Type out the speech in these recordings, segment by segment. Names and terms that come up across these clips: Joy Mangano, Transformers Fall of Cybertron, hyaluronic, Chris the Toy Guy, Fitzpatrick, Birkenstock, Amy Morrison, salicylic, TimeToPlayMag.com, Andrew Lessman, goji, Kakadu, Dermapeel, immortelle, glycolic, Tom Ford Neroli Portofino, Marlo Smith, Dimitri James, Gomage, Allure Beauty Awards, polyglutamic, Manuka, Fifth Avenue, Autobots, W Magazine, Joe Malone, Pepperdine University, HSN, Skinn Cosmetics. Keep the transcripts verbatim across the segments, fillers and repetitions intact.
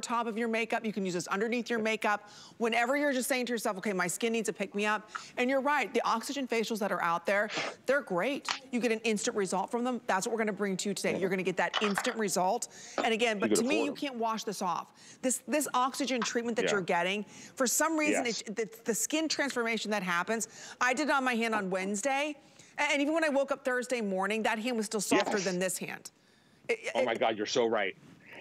top of your makeup. You can use this underneath your makeup. Whenever you're just saying to yourself, okay, my skin needs a pick-me-up. And you're right, the oxygen facials that are out there, they're great. You get an instant result from them. That's what we're gonna bring to you today. You're gonna get that instant result. And again, but to me, you can't wash this off. This this oxygen treatment that yeah. you're getting, for some reason, yes. it, the, the skin transformation that happens, I did it on my hand on Wednesday. And even when I woke up Thursday morning, that hand was still softer yes. than this hand. It, oh it, my God, you're so right.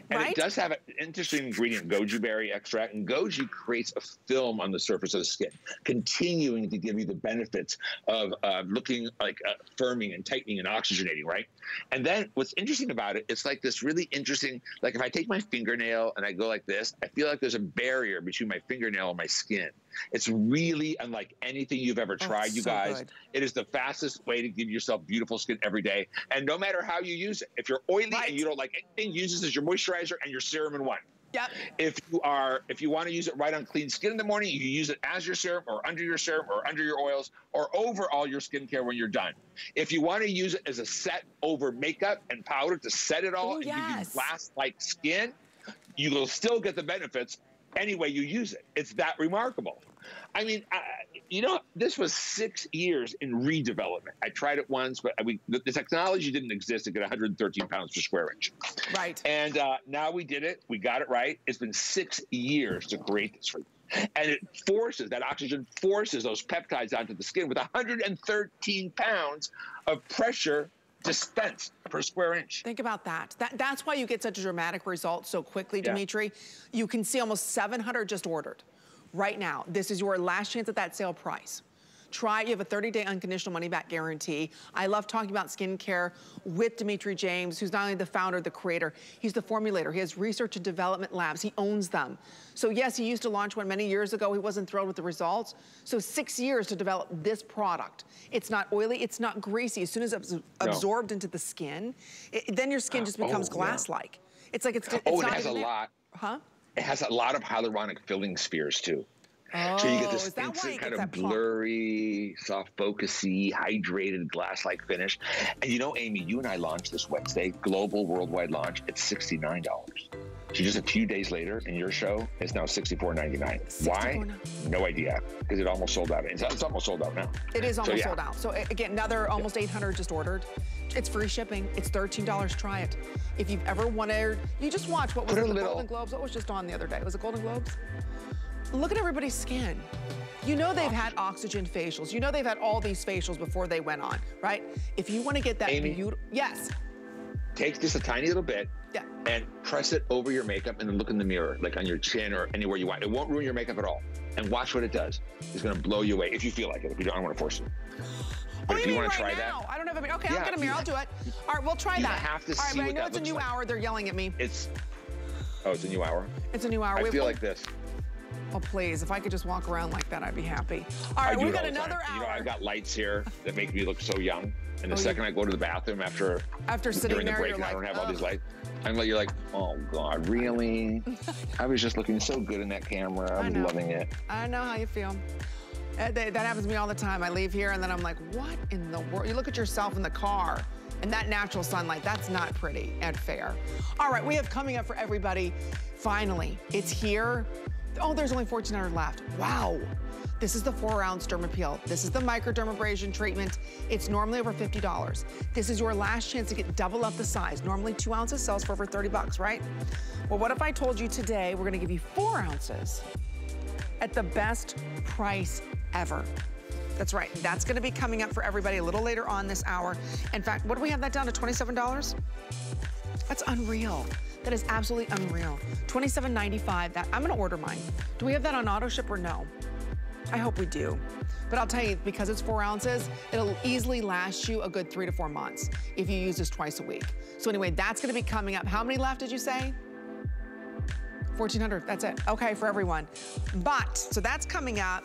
And right? it does have an interesting ingredient, goji berry extract. And goji creates a film on the surface of the skin, continuing to give you the benefits of uh, looking like uh, firming and tightening and oxygenating, right? And then what's interesting about it, it's like this really interesting, like if I take my fingernail and I go like this, I feel like there's a barrier between my fingernail and my skin. It's really unlike anything you've ever tried, That's you so guys. Good. It is the fastest way to give yourself beautiful skin every day. And no matter how you use it, if you're oily right. and you don't like anything, use this as your moisturizer and your serum in one. Yep. If you are, if you want to use it right on clean skin in the morning, you can use it as your serum or under your serum or under your oils or over all your skincare when you're done. If you want to use it as a set over makeup and powder to set it all Ooh, and yes. give you glass-like skin, you will still get the benefits any way you use it. It's that remarkable. I mean, I, you know, this was six years in redevelopment. I tried it once, but we, the, the technology didn't exist. It got one hundred thirteen pounds per square inch. Right. And uh, now we did it. We got it right. It's been six years to create this. And it forces, that oxygen forces those peptides onto the skin with one hundred thirteen pounds of pressure dispense per square inch. Think about that. that. That's why you get such a dramatic result so quickly, yeah. Dimitri. You can see almost seven hundred just ordered right now. This is your last chance at that sale price. Try, you have a thirty day unconditional money back guarantee. I love talking about skincare with Dimitri James, who's not only the founder, the creator, he's the formulator. He has research and development labs, he owns them. So yes, he used to launch one many years ago, he wasn't thrilled with the results. So six years to develop this product. It's not oily, it's not greasy. As soon as it's absorbed no. into the skin, it, then your skin just becomes oh, glass-like. Yeah. It's like it's, it's oh, not it has a lot. Huh? It has a lot of hyaluronic filling spheres too. Oh, so you get this instant kind of blurry, soft focusy, hydrated, glass-like finish. And you know, Amy, you and I launched this Wednesday, global worldwide launch. It's sixty-nine dollars. So just a few days later, and your show is now sixty-four ninety-nine. Why? No idea, because it almost sold out. It's, it's almost sold out now. It is almost so, yeah. sold out. So again, another almost yeah. eight hundred just ordered. It's free shipping. It's thirteen dollars. Try it. If you've ever wanted, you just watch what was it, the little... Golden Globes. What was just on the other day? Was it Golden Globes? Look at everybody's skin. You know they've had oxygen facials. You know they've had all these facials before they went on, right? If you want to get that beautiful, yes. Take just a tiny little bit yeah. and press it over your makeup and then look in the mirror, like on your chin or anywhere you want. It won't ruin your makeup at all. And watch what it does. It's gonna blow you away if you feel like it. If you don't, I don't want to force it. But what do you mean right try now? That, I don't have a mirror. Okay, yeah, I'll get a mirror. I'll do it. All right, we'll try you that. Have to all right, see but I know it's a new like. hour. They're yelling at me. It's oh, it's a new hour. It's a new hour. I we feel like this. Oh, please, if I could just walk around like that, I'd be happy. All right, we've got another hour. You know, I've got lights here that make me look so young. And the oh, second yeah. I go to the bathroom after after sitting during there, the break and like, I don't have oh. all these lights, I'm like, you're like, oh, God, really? I was just looking so good in that camera. I was loving it. I know how you feel. That, that happens to me all the time. I leave here, and then I'm like, what in the world? You look at yourself in the car. And that natural sunlight, that's not pretty and fair. All right, we have coming up for everybody. Finally, it's here. Oh, there's only fourteen hundred left. Wow. This is the four ounce Dermapeel. This is the microdermabrasion treatment. It's normally over fifty dollars. This is your last chance to get double up the size. Normally two ounces sells for over thirty bucks, right? Well, what if I told you today we're gonna give you four ounces at the best price ever? That's right, that's gonna be coming up for everybody a little later on this hour. In fact, what do we have that down to, twenty-seven dollars? That's unreal. That is absolutely unreal. twenty-seven ninety-five, that, I'm gonna order mine. Do we have that on auto ship or no? I hope we do. But I'll tell you, because it's four ounces, it'll easily last you a good three to four months if you use this twice a week. So anyway, that's gonna be coming up. How many left did you say? fourteen hundred, that's it. Okay, for everyone. But, so that's coming up.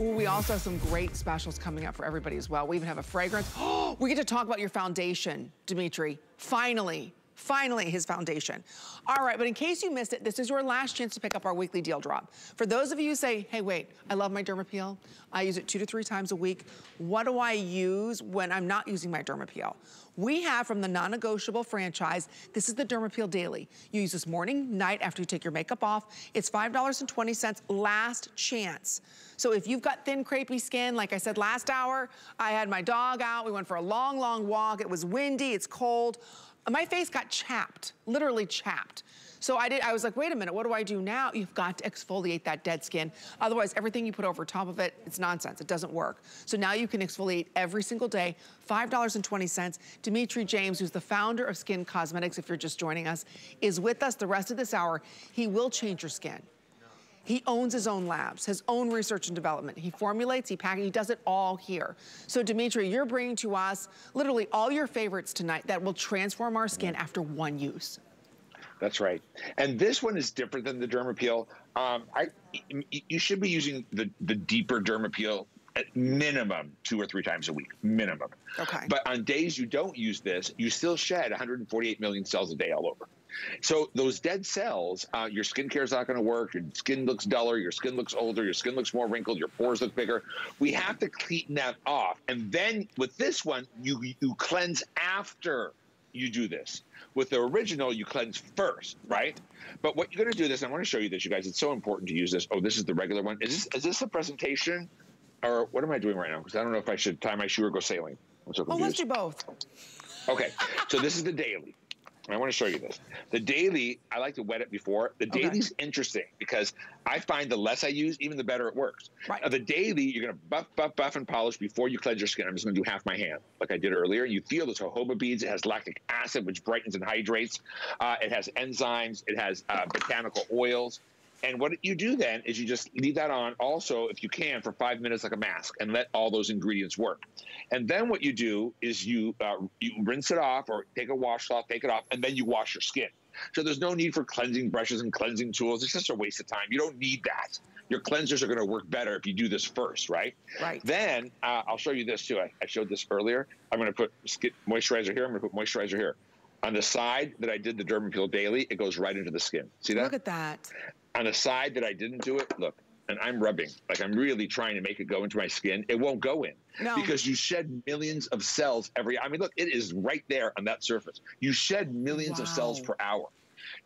Ooh, we also have some great specials coming up for everybody as well. We even have a fragrance. Oh, we get to talk about your foundation, Dimitri, finally. Finally, his foundation. All right, but in case you missed it, this is your last chance to pick up our weekly deal drop. For those of you who say, hey, wait, I love my Dermapeel. I use it two to three times a week. What do I use when I'm not using my Dermapeel? We have from the non-negotiable franchise, this is the Dermapeel Daily. You use this morning, night, after you take your makeup off. It's five dollars and twenty cents, last chance. So if you've got thin, crepey skin, like I said last hour, I had my dog out. We went for a long, long walk. It was windy, it's cold. My face got chapped, literally chapped. So I did, I was like, wait a minute, what do I do now? You've got to exfoliate that dead skin. Otherwise, everything you put over top of it, it's nonsense, it doesn't work. So now you can exfoliate every single day, five dollars and twenty cents. Dimitri James, who's the founder of Skinn Cosmetics, if you're just joining us, is with us the rest of this hour. He will change your skin. He owns his own labs, his own research and development. He formulates, he packages, he does it all here. So Dimitri, you're bringing to us literally all your favorites tonight that will transform our skin after one use. That's right. And this one is different than the Dermapeel. Um, I, you should be using the, the deeper Dermapeel at minimum two or three times a week, minimum. Okay. But on days you don't use this, you still shed one hundred forty-eight million cells a day all over. So those dead cells, uh, your skincare is not going to work. Your skin looks duller. Your skin looks older. Your skin looks more wrinkled. Your pores look bigger. We have to clean that off. And then with this one, you, you cleanse after you do this. With the original, you cleanse first, right? But what you're going to do this, I want to show you this, you guys. It's so important to use this. Oh, this is the regular one. Is this, is this a presentation? Or what am I doing right now? Because I don't know if I should tie my shoe or go sailing. I'm so confused. Well, let's do both. Okay. So this is the daily. I want to show you this. The daily, I like to wet it before. The okay. daily's interesting because I find the less I use, even the better it works. Right. Now, the daily, you're going to buff, buff, buff, and polish before you cleanse your skin. I'm just going to do half my hand, like I did earlier. You feel the jojoba beads. It has lactic acid, which brightens and hydrates. Uh, it has enzymes. It has uh, botanical oils. And what you do then is you just leave that on also, if you can, for five minutes like a mask and let all those ingredients work. And then what you do is you, uh, you rinse it off or take a washcloth, take it off, and then you wash your skin. So there's no need for cleansing brushes and cleansing tools. It's just a waste of time. You don't need that. Your cleansers are going to work better if you do this first, right? Right. Then uh, I'll show you this too. I, I showed this earlier. I'm going to put skin moisturizer here. I'm going to put moisturizer here. On the side that I did the Dermapeel Daily, it goes right into the skin. See that? Look at that. On the side that I didn't do it, look, and I'm rubbing. Like, I'm really trying to make it go into my skin. It won't go in. No. Because you shed millions of cells every hour. I mean, look, it is right there on that surface. You shed millions wow. of cells per hour.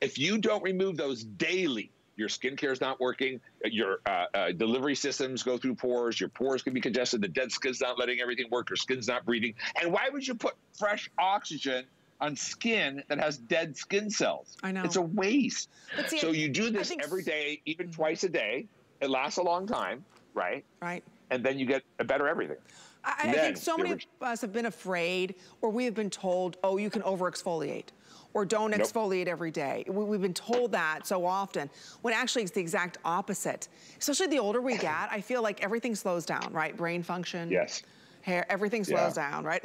If you don't remove those daily, your skincare is not working, your uh, uh, delivery systems go through pores, your pores can be congested, the dead skin's not letting everything work, your skin's not breathing. And why would you put fresh oxygen on skin that has dead skin cells? I know. It's a waste. See, so you do this every day, even twice a day. It lasts a long time, right? Right. And then you get a better everything. I, I think so many of us have been afraid, or we have been told, oh, you can over exfoliate. Or don't nope. exfoliate every day. We've been told that so often, when actually it's the exact opposite. Especially the older we get, I feel like everything slows down, right? Brain function. Yes. Hair, everything slows yeah. down, right?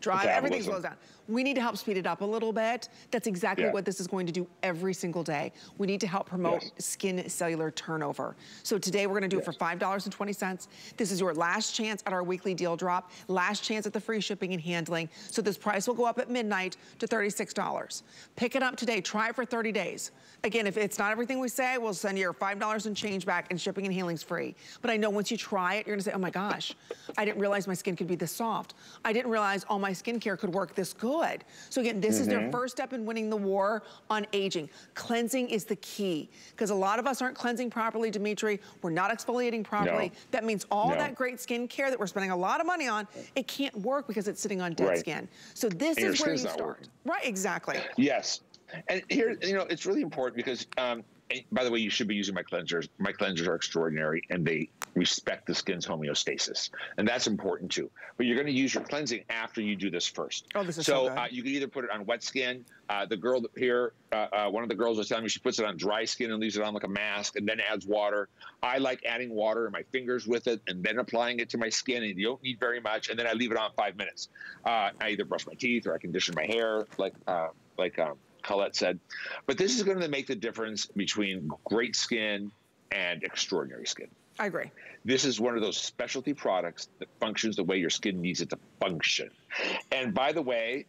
Drive, everything slows down. We need to help speed it up a little bit. That's exactly yeah. what this is going to do every single day. We need to help promote yes. skin cellular turnover. So today we're gonna do yes. it for five dollars and twenty cents. This is your last chance at our weekly deal drop, last chance at the free shipping and handling. So this price will go up at midnight to thirty-six dollars. Pick it up today, try it for thirty days. Again, if it's not everything we say, we'll send you your five dollars and change back, and shipping and handling's free. But I know once you try it, you're gonna say, oh my gosh, I didn't realize my skin could be this soft. I didn't realize all my skincare could work this good. Good. So again, this mm-hmm. is their first step in winning the war on aging. Cleansing is the key, because a lot of us aren't cleansing properly, Dimitri. We're not exfoliating properly. No. That means all no. that great skincare that we're spending a lot of money on, it can't work because it's sitting on dead right. skin. So this and is where you start. Working. Right, exactly. Yes. And here, you know, it's really important because, um, by the way, you should be using my cleansers. My cleansers are extraordinary, and they respect the skin's homeostasis, and that's important too. But you're going to use your cleansing after you do this first. Oh, this is so, so good. Uh, you can either put it on wet skin. Uh, the girl here, uh, uh, one of the girls was telling me she puts it on dry skin and leaves it on like a mask, and then adds water. I like adding water in my fingers with it, and then applying it to my skin. And you don't need very much, and then I leave it on five minutes. Uh, I either brush my teeth or I condition my hair, like uh, like. Um, Colette said, but this is going to make the difference between great skin and extraordinary skin. I agree. This is one of those specialty products that functions the way your skin needs it to function. And by the way,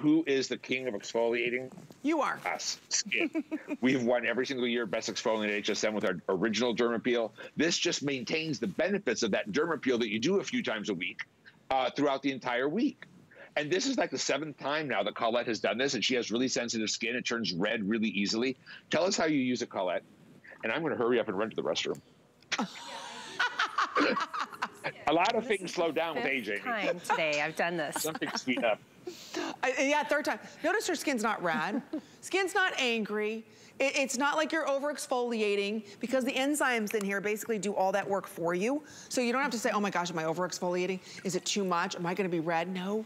who is the king of exfoliating? You are. Us, Skinn. We've won every single year Best Exfoliant at H S N with our original Dermapeel. This just maintains the benefits of that Dermapeel that you do a few times a week uh, throughout the entire week. And this is like the seventh time now that Colette has done this, and she has really sensitive skin. It turns red really easily. Tell us how you use it, Colette. And I'm going to hurry up and run to the restroom. A lot of this things slow down with aging. Time today, I've done this. Something's speed up. Uh, yeah, third time. Notice her skin's not red. Skin's not angry. It, it's not like you're over exfoliating, because the enzymes in here basically do all that work for you. So you don't have to say, oh my gosh, am I over exfoliating? Is it too much? Am I going to be red? No.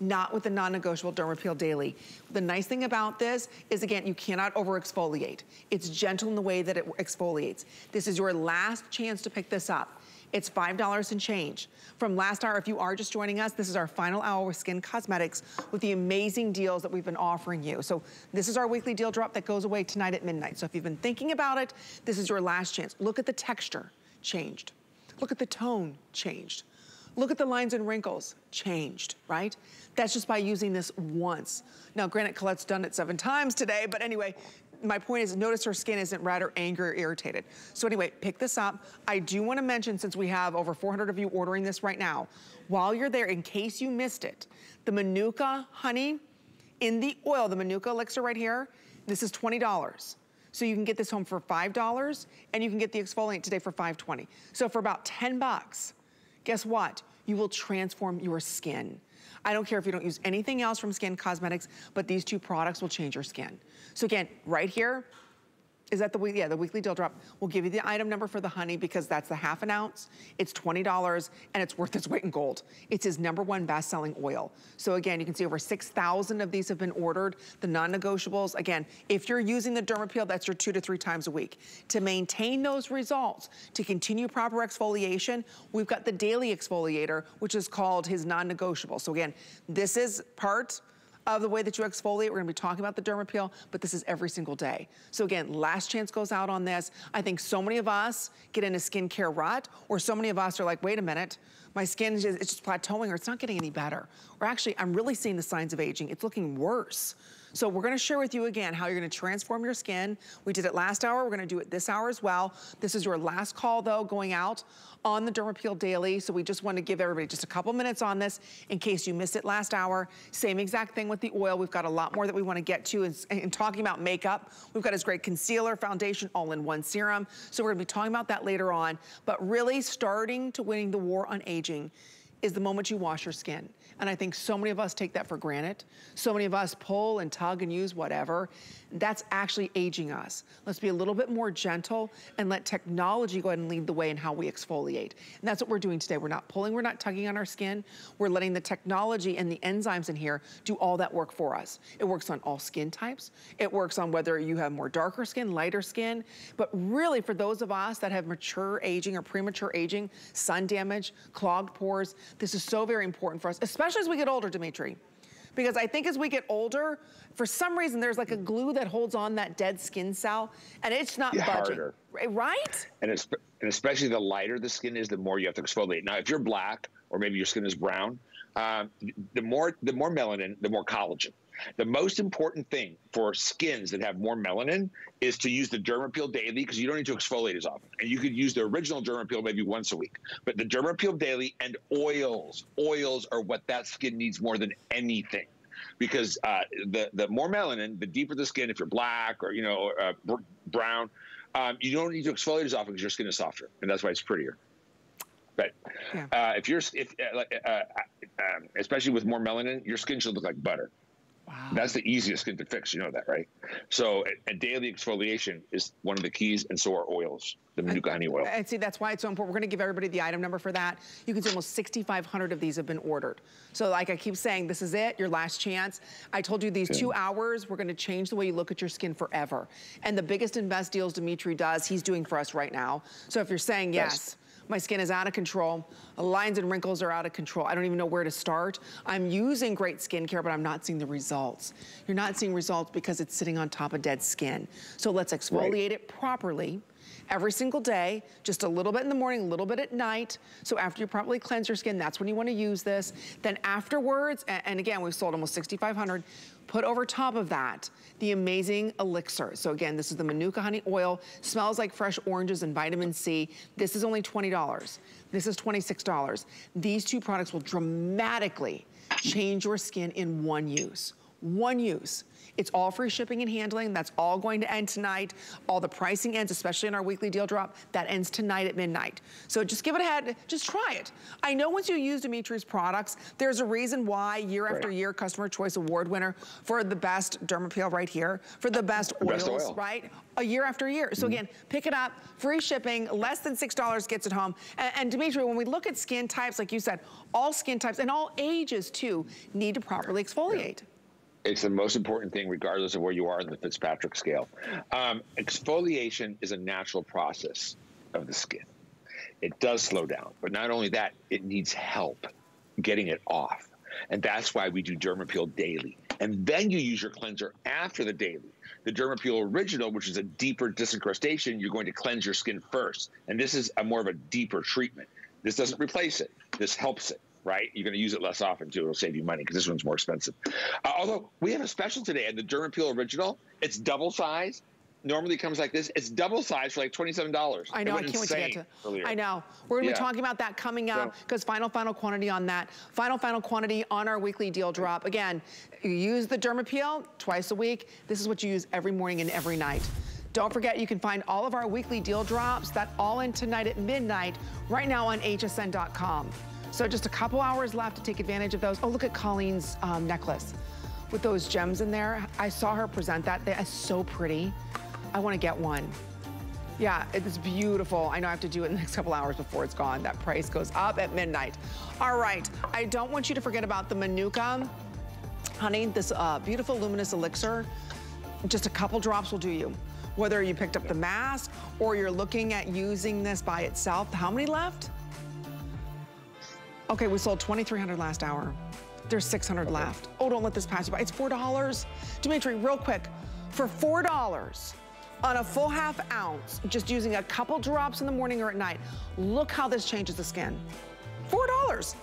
Not with the non-negotiable Dermapeel Daily. The nice thing about this is, again, you cannot over-exfoliate. It's gentle in the way that it exfoliates. This is your last chance to pick this up. It's five dollars and change. From last hour, if you are just joining us, this is our final hour with Skinn Cosmetics with the amazing deals that we've been offering you. So this is our weekly deal drop that goes away tonight at midnight. So if you've been thinking about it, this is your last chance. Look at the texture, changed. Look at the tone, changed. Look at the lines and wrinkles, changed, right? That's just by using this once. Now, granted, Colette's done it seven times today, but anyway, my point is, notice her skin isn't red or angry or irritated. So anyway, pick this up. I do want to mention, since we have over four hundred of you ordering this right now, while you're there, in case you missed it, the Manuka honey in the oil, the Manuka elixir right here, this is twenty dollars. So you can get this home for five dollars, and you can get the exfoliant today for five twenty. So for about ten bucks, guess what? You will transform your skin. I don't care if you don't use anything else from Skinn Cosmetics, but these two products will change your skin. So again, right here, is that the week? Yeah, the weekly deal drop. We'll give you the item number for the honey, because that's the half an ounce. It's twenty dollars, and it's worth its weight in gold. It's his number one best-selling oil. So again, you can see over six thousand of these have been ordered. The non-negotiables, again, if you're using the Dermapeel, that's your two to three times a week. To maintain those results, to continue proper exfoliation, we've got the daily exfoliator, which is called his non-negotiable. So again, this is part of the way that you exfoliate. We're gonna be talking about the Dermapeel, but this is every single day. So again, last chance goes out on this. I think so many of us get into skincare rut, or so many of us are like, wait a minute, my skin is just, it's just plateauing, or it's not getting any better. Or actually, I'm really seeing the signs of aging. It's looking worse. So we're gonna share with you again how you're gonna transform your skin. We did it last hour, we're gonna do it this hour as well. This is your last call though, going out on the Dermapeel Daily. So we just wanted to give everybody just a couple minutes on this in case you missed it last hour. Same exact thing with the oil. We've got a lot more that we wanna get to, and, and talking about makeup. We've got his great concealer, foundation, all-in-one serum. So we're gonna be talking about that later on, but really starting to winning the war on aging is the moment you wash your skin. And I think so many of us take that for granted. So many of us pull and tug and use whatever. That's actually aging us. Let's be a little bit more gentle and let technology go ahead and lead the way in how we exfoliate. And that's what we're doing today. We're not pulling, we're not tugging on our skin. We're letting the technology and the enzymes in here do all that work for us. It works on all skin types. It works on whether you have more darker skin, lighter skin. But really, for those of us that have mature aging or premature aging, sun damage, clogged pores, this is so very important for us, especially as we get older, Dimitri. Because I think as we get older, for some reason, there's like a glue that holds on that dead skin cell, and it's not yeah, budging, harder. Right? And, it's, and especially the lighter the skin is, the more you have to exfoliate. Now, if you're black, or maybe your skin is brown, um, the more the more melanin, the more collagen. The most important thing for skins that have more melanin is to use the Dermapeel Daily, because you don't need to exfoliate as often. And you could use the original Dermapeel maybe once a week. But the Dermapeel Daily and oils, oils are what that skin needs more than anything. Because uh, the, the more melanin, the deeper the skin, if you're black or, you know, uh, brown, um, you don't need to exfoliate as often because your skin is softer. And that's why it's prettier. But yeah. uh, if you're, if, uh, uh, um, especially with more melanin, your skin should look like butter. Wow. That's the easiest skin to fix, you know that, right? So a, a daily exfoliation is one of the keys, and so are oils, the Manuka honey oil. And see, that's why it's so important. We're gonna give everybody the item number for that. You can see almost sixty-five hundred of these have been ordered. So like I keep saying, this is it, your last chance. I told you these yeah. two hours, we're gonna change the way you look at your skin forever. And the biggest and best deals Dimitri does, he's doing for us right now. So if you're saying yes, yes. My skin is out of control. Lines and wrinkles are out of control. I don't even know where to start. I'm using great skincare, but I'm not seeing the results. You're not seeing results because it's sitting on top of dead skin. So let's exfoliate right. it properly. Every single day, just a little bit in the morning, a little bit at night. So after you properly cleanse your skin, that's when you want to use this. Then afterwards, and again, we've sold almost sixty-five hundred, put over top of that the amazing elixir. So again, this is the Manuka honey oil, smells like fresh oranges and vitamin C. This is only twenty dollars. This is twenty-six dollars. These two products will dramatically change your skin in one use. One use. It's all free shipping and handling. That's all going to end tonight. All the pricing ends, especially in our weekly deal drop. That ends tonight at midnight. So just give it a head. Just try it. I know once you use Dimitri's products, there's a reason why year right. after year, Customer Choice Award winner for the best Dermapeel right here, for the best the oils, best oil. right? A year after year. So mm-hmm. again, pick it up. Free shipping. Less than six dollars gets it home. And, and Dimitri, when we look at skin types, like you said, all skin types and all ages too need to properly exfoliate. Yeah. It's the most important thing, regardless of where you are in the Fitzpatrick scale. Um, exfoliation is a natural process of the skin. It does slow down, but not only that, it needs help getting it off. And that's why we do Dermapeel daily. And then you use your cleanser after the daily. The Dermapeel Original, which is a deeper disincrustation, you're going to cleanse your skin first. And this is a more of a deeper treatment. This doesn't replace it. This helps it. Right? You're going to use it less often, too. It'll save you money because this one's more expensive. Uh, although, we have a special today at the Dermapeel Original. It's double size. Normally, it comes like this. It's double size for like twenty-seven dollars. I know. I can't wait to get to earlier. I know. We're going to yeah. be talking about that coming up because so, final, final quantity on that. Final, final quantity on our weekly deal drop. Again, you use the Dermapeel twice a week. This is what you use every morning and every night. Don't forget, you can find all of our weekly deal drops that all in tonight at midnight right now on H S N dot com. So just a couple hours left to take advantage of those. Oh, look at Colleen's um, necklace with those gems in there. I saw her present that. That's so pretty. I want to get one. Yeah, it's beautiful. I know I have to do it in the next couple hours before it's gone. That price goes up at midnight. All right. I don't want you to forget about the Manuka. Honey, this uh, beautiful luminous elixir. Just a couple drops will do you. Whether you picked up the mask or you're looking at using this by itself. How many left? Okay, we sold twenty-three hundred last hour. There's six hundred okay. left. Oh, don't let this pass you by. It's four dollars. Dimitri, real quick, for four dollars on a full half ounce, just using a couple drops in the morning or at night, look how this changes the skin. four dollars.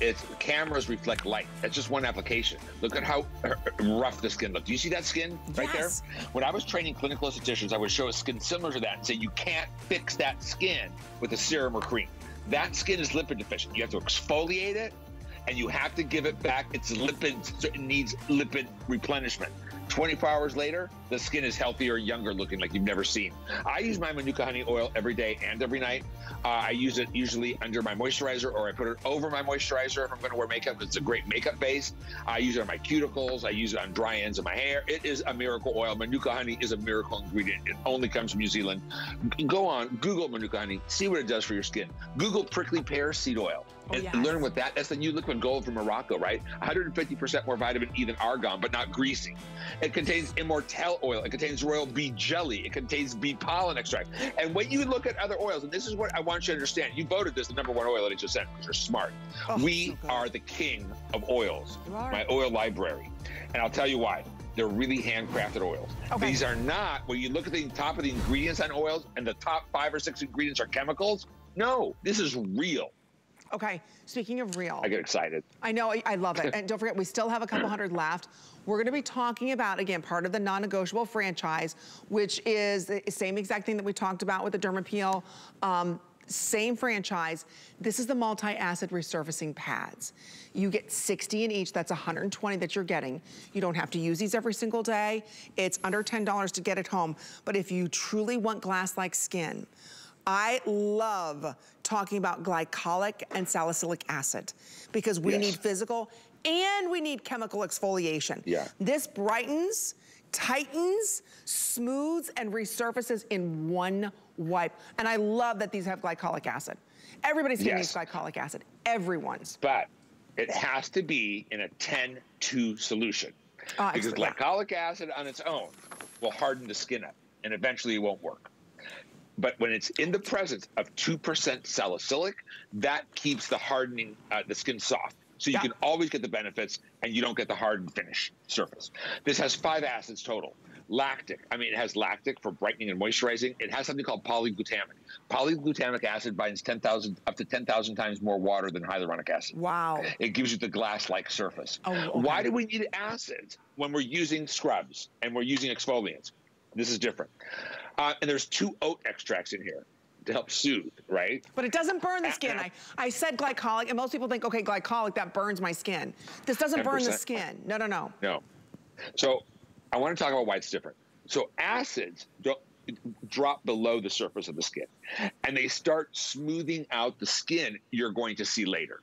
It's, cameras reflect light. That's just one application. Look at how rough the skin looks. Do you see that skin right yes. there? When I was training clinical estheticians, I would show a skin similar to that and say, you can't fix that skin with a serum or cream. That skin is lipid deficient. You have to exfoliate it, and you have to give it back. It's lipids, so it needs lipid replenishment. twenty-four hours later, the skin is healthier, younger looking like you've never seen. I use my Manuka honey oil every day and every night. Uh, I use it usually under my moisturizer, or I put it over my moisturizer if I'm gonna wear makeup. It's a great makeup base. I use it on my cuticles. I use it on dry ends of my hair. It is a miracle oil. Manuka honey is a miracle ingredient. It only comes from New Zealand. Go on, Google Manuka honey, see what it does for your skin. Google prickly pear seed oil. Oh, and yes. learn what that, that's the new liquid gold from Morocco, right? one hundred fifty percent more vitamin E than argon, but not greasy. It contains immortelle oil. It contains royal bee jelly. It contains bee pollen extract. And when you look at other oils, and this is what I want you to understand, you voted this the number one oil at H S N because you're smart. Oh, we so are the king of oils, my oil library. And I'll tell you why. They're really handcrafted oils. Okay. These are not, when you look at the top of the ingredients on oils and the top five or six ingredients are chemicals, no, this is real. Okay, speaking of real. I get excited. I know, I, I love it. And don't forget, we still have a couple hundred left. We're gonna be talking about, again, part of the non-negotiable franchise, which is the same exact thing that we talked about with the Dermapeel, um, same franchise. This is the multi-acid resurfacing pads. You get sixty in each, that's one hundred twenty that you're getting. You don't have to use these every single day. It's under ten dollars to get it home. But if you truly want glass-like skin, I love talking about glycolic and salicylic acid because we yes. need physical and we need chemical exfoliation. Yeah. This brightens, tightens, smooths, and resurfaces in one wipe. And I love that these have glycolic acid. Everybody's gonna yes. use glycolic acid, everyone's. But it has to be in a ten two solution uh, because glycolic yeah. acid on its own will harden the skin up and eventually it won't work. But when it's in the presence of two percent salicylic, that keeps the hardening, uh, the skin soft. So you yeah. can always get the benefits and you don't get the hardened finish surface. This has five acids total. Lactic, I mean, it has lactic for brightening and moisturizing. It has something called polyglutamic. Polyglutamic acid binds ten thousand, up to ten thousand times more water than hyaluronic acid. Wow. It gives you the glass-like surface. Oh, okay. Why do we need acids when we're using scrubs and we're using exfoliants? This is different. Uh, and there's two oat extracts in here to help soothe, right? But it doesn't burn the skin. I, I said glycolic, and most people think, okay, glycolic, that burns my skin. This doesn't ten percent. Burn the skin. No, no, no. No. So I want to talk about why it's different. So acids don't drop below the surface of the skin, and they start smoothing out the skin you're going to see later.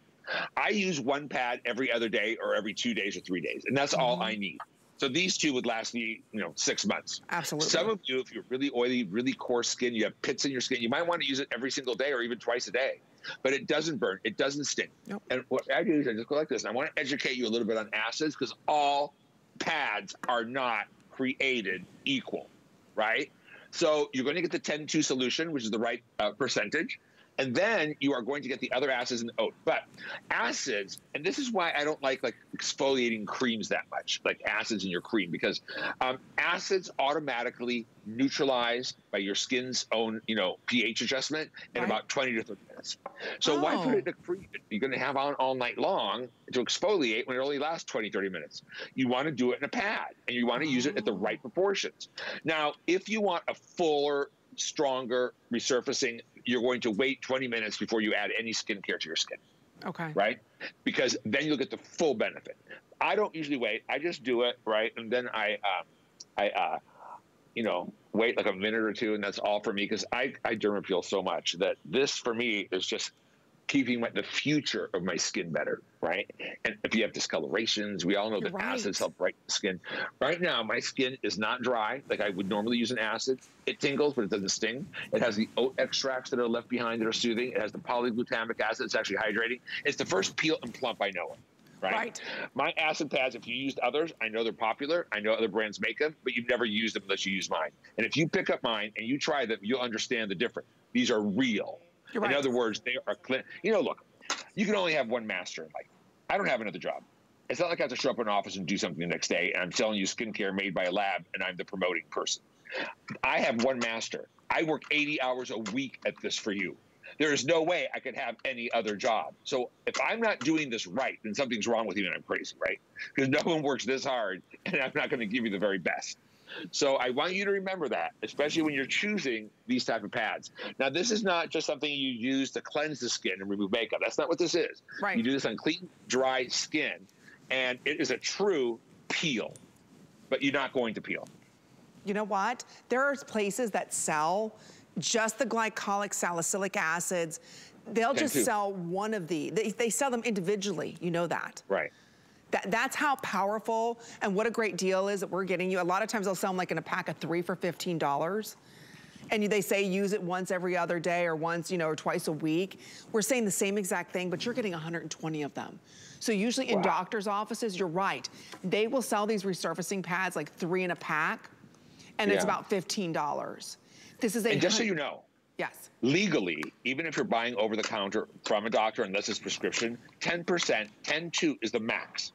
I use one pad every other day or every two days or three days, and that's mm-hmm. all I need. So these two would last me, you know, six months. Absolutely. Some of you, if you're really oily, really coarse skin, you have pits in your skin, you might want to use it every single day or even twice a day. But it doesn't burn. It doesn't stink. Nope. And what I do is I just go like this. And I want to educate you a little bit on acids because all pads are not created equal, right? So you're going to get the ten two solution, which is the right uh, percentage. And then you are going to get the other acids in the oat. But acids, and this is why I don't like like exfoliating creams that much, like acids in your cream, because um, acids automatically neutralize by your skin's own, you know, pH adjustment in right. about twenty to thirty minutes. So oh. why put it in a cream you're going to have on all night long to exfoliate when it only lasts twenty, thirty minutes? You want to do it in a pad, and you want to oh. use it at the right proportions. Now, if you want a fuller, stronger resurfacing, you're going to wait twenty minutes before you add any skincare to your skin. Okay. Right? Because then you'll get the full benefit. I don't usually wait. I just do it, right? And then I, uh, I, uh, you know, wait like a minute or two, and that's all for me because I, I Dermapeel so much that this for me is just keeping my, the future of my skin better, right? And if you have discolorations, we all know that right. acids help brighten the skin. Right now, my skin is not dry, like I would normally use an acid. It tingles, but it doesn't sting. It has the oat extracts that are left behind that are soothing. It has the polyglutamic acid, it's actually hydrating. It's the first peel and plump I know of. Right? right. My acid pads, if you used others, I know they're popular. I know other brands make them, but you've never used them unless you use mine. And if you pick up mine and you try them, you'll understand the difference. These are real. You're right. In other words, they are clean. You know, look, you can only have one master in life. I don't have another job. It's not like I have to show up in an office and do something the next day, and I'm selling you skincare made by a lab, and I'm the promoting person. I have one master. I work eighty hours a week at this for you. There is no way I could have any other job. So if I'm not doing this right, then something's wrong with you and I'm crazy, right? Because no one works this hard, and I'm not going to give you the very best. So I want you to remember that, especially when you're choosing these type of pads. Now, this is not just something you use to cleanse the skin and remove makeup. That's not what this is. Right. You do this on clean, dry skin, and it is a true peel, but you're not going to peel. You know what? There are places that sell just the glycolic salicylic acids. They'll just sell one of the. They, they sell them individually. You know that. Right. That, that's how powerful and what a great deal is that we're getting you. A lot of times they'll sell them like in a pack of three for fifteen dollars. And they say use it once every other day or once, you know, or twice a week. We're saying the same exact thing, but you're getting one hundred twenty of them. So usually wow. in doctor's offices, you're right. They will sell these resurfacing pads like three in a pack. And yeah. it's about fifteen dollars. This is a- And just so you know. Yes. Legally, even if you're buying over the counter from a doctor, unless it's prescription, ten percent, ten two is the max.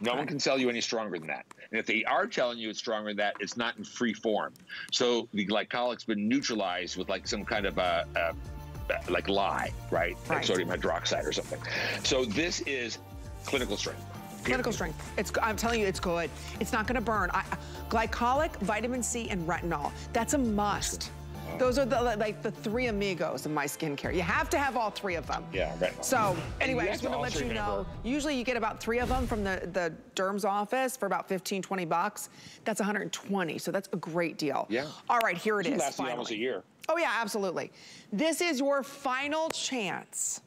No one can sell you any stronger than that. And if they are telling you it's stronger than that, it's not in free form. So the glycolic's been neutralized with like some kind of a, a like lye, right? right? Like sodium hydroxide or something. So this is clinical strength. Clinical strength. It's, I'm telling you, it's good. It's not gonna burn. I, glycolic, vitamin C, and retinol. That's a must. Those are the, like the three amigos of my skincare. You have to have all three of them. Yeah, right. So anyway, I just want to let you know, usually you get about three of them from the, the derm's office for about fifteen, twenty bucks. That's one hundred twenty, so that's a great deal. Yeah. All right, here it is. It lasts you almost a year. Oh yeah, absolutely. This is your final chance.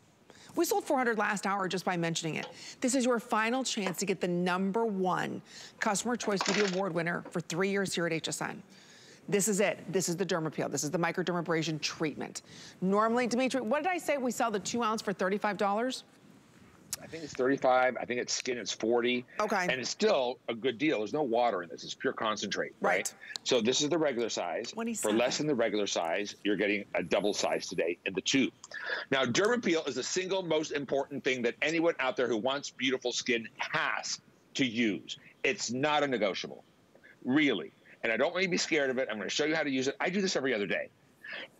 We sold four hundred last hour just by mentioning it. This is your final chance to get the number one Customer Choice Beauty Award winner for three years here at H S N. This is it. This is the Dermapeel. This is the microdermabrasion treatment. Normally, Dimitri, what did I say? We sell the two ounce for thirty-five dollars? I think it's thirty-five. I think it's Skinn is forty. Okay. And it's still a good deal. There's no water in this. It's pure concentrate. Right. right? So this is the regular size. For less than the regular size, you're getting a double size today in the tube. Now, Dermapeel is the single most important thing that anyone out there who wants beautiful skin has to use. It's not a negotiable, really. And I don't want you to be scared of it. I'm going to show you how to use it. I do this every other day.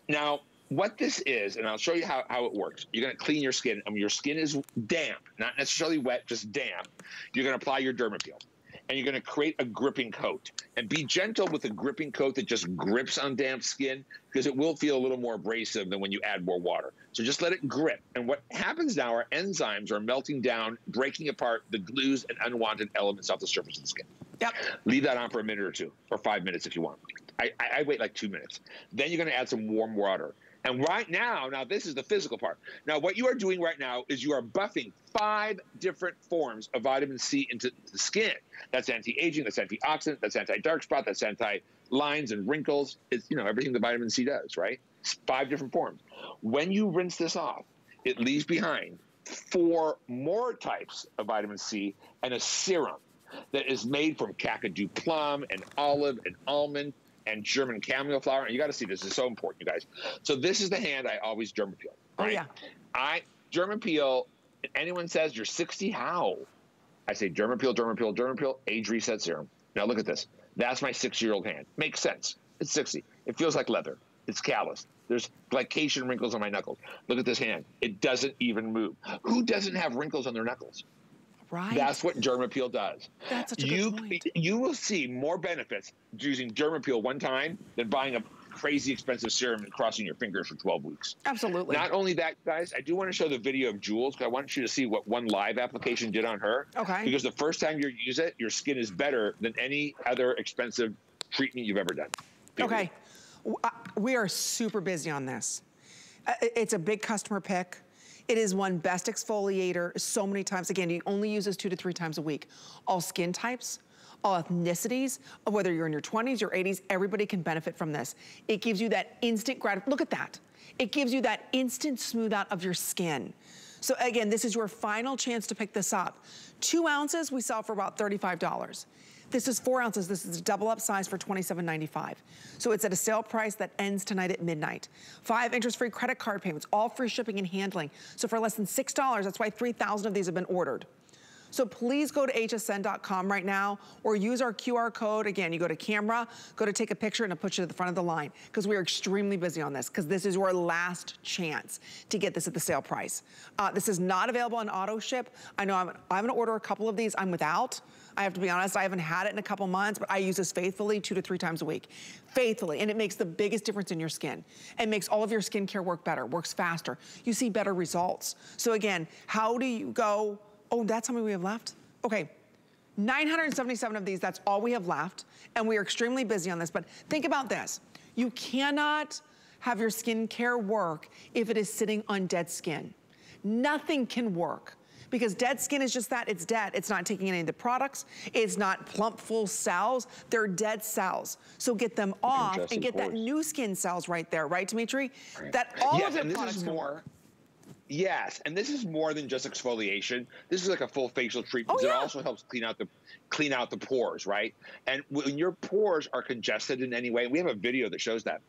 Now, what this is, and I'll show you how, how it works. You're going to clean your skin. I mean, your skin is damp, not necessarily wet, just damp. You're going to apply your Dermapeel, and you're going to create a gripping coat. And be gentle with a gripping coat that just grips on damp skin, because it will feel a little more abrasive than when you add more water. So just let it grip. And what happens now, our enzymes are melting down, breaking apart the glues and unwanted elements off the surface of the skin. Yep. Leave that on for a minute or two, or five minutes if you want. I, I, I wait like two minutes. Then you're going to add some warm water. And right now, now this is the physical part. Now what you are doing right now is you are buffing five different forms of vitamin C into the skin. That's anti-aging, that's antioxidant, that's anti-dark spot, that's anti-lines and wrinkles. It's, you know, everything the vitamin C does, right? It's five different forms. When you rinse this off, it leaves behind four more types of vitamin C and a serum that is made from Kakadu plum and olive and almond and German chamomile flower. And you got to see this. This is so important, you guys. So this is the hand I always Dermapeel. Right? Oh, yeah. I Dermapeel, anyone says you're sixty, how? I say Dermapeel, Dermapeel, Dermapeel, age reset serum. Now look at this. That's my six-year-old hand. Makes sense. It's sixty. It feels like leather. It's calloused. There's glycation wrinkles on my knuckles. Look at this hand. It doesn't even move. Who doesn't have wrinkles on their knuckles? Right. That's what Dermapeel does. That's such a you, good point. You will see more benefits using Dermapeel one time than buying a crazy expensive serum and crossing your fingers for twelve weeks. Absolutely. Not only that, guys, I do want to show the video of Jules, because I want you to see what one live application did on her. Okay. Because the first time you use it, your skin is better than any other expensive treatment you've ever done. Period. Okay. We are super busy on this. It's a big customer pick. It is one best exfoliator so many times. Again, he only uses two to three times a week. All skin types, all ethnicities, whether you're in your twenties, your eighties, everybody can benefit from this. It gives you that instant gratification. Look at that. It gives you that instant smooth out of your skin. So again, this is your final chance to pick this up. Two ounces we sell for about thirty-five dollars. This is four ounces. This is a double up size for twenty-seven ninety-five. So it's at a sale price that ends tonight at midnight. Five interest-free credit card payments, all free shipping and handling. So for less than six dollars, that's why three thousand of these have been ordered. So please go to H S N dot com right now or use our Q R code. Again, you go to camera, go to take a picture, and it'll put you to the front of the line, because we are extremely busy on this, because this is your last chance to get this at the sale price. Uh, this is not available on auto ship. I know I'm, I'm gonna order a couple of these. I'm without. I have to be honest, I haven't had it in a couple months, but I use this faithfully two to three times a week. Faithfully, and it makes the biggest difference in your skin. It makes all of your skincare work better, works faster. You see better results. So again, how do you go, oh, that's how many we have left? Okay, nine hundred seventy-seven of these, that's all we have left, and we are extremely busy on this, but think about this. You cannot have your skincare work if it is sitting on dead skin. Nothing can work. Because dead skin is just that, it's dead. It's not taking any of the products. It's not plump full cells. They're dead cells. So get them off and, and get course. that new skin cells right there, right, Dimitri? Right. That all yes, of their products can more. Work. Yes, and this is more than just exfoliation. This is like a full facial treatment. Oh, yeah. It also helps clean out the clean out the pores, right? And when your pores are congested in any way, we have a video that shows that,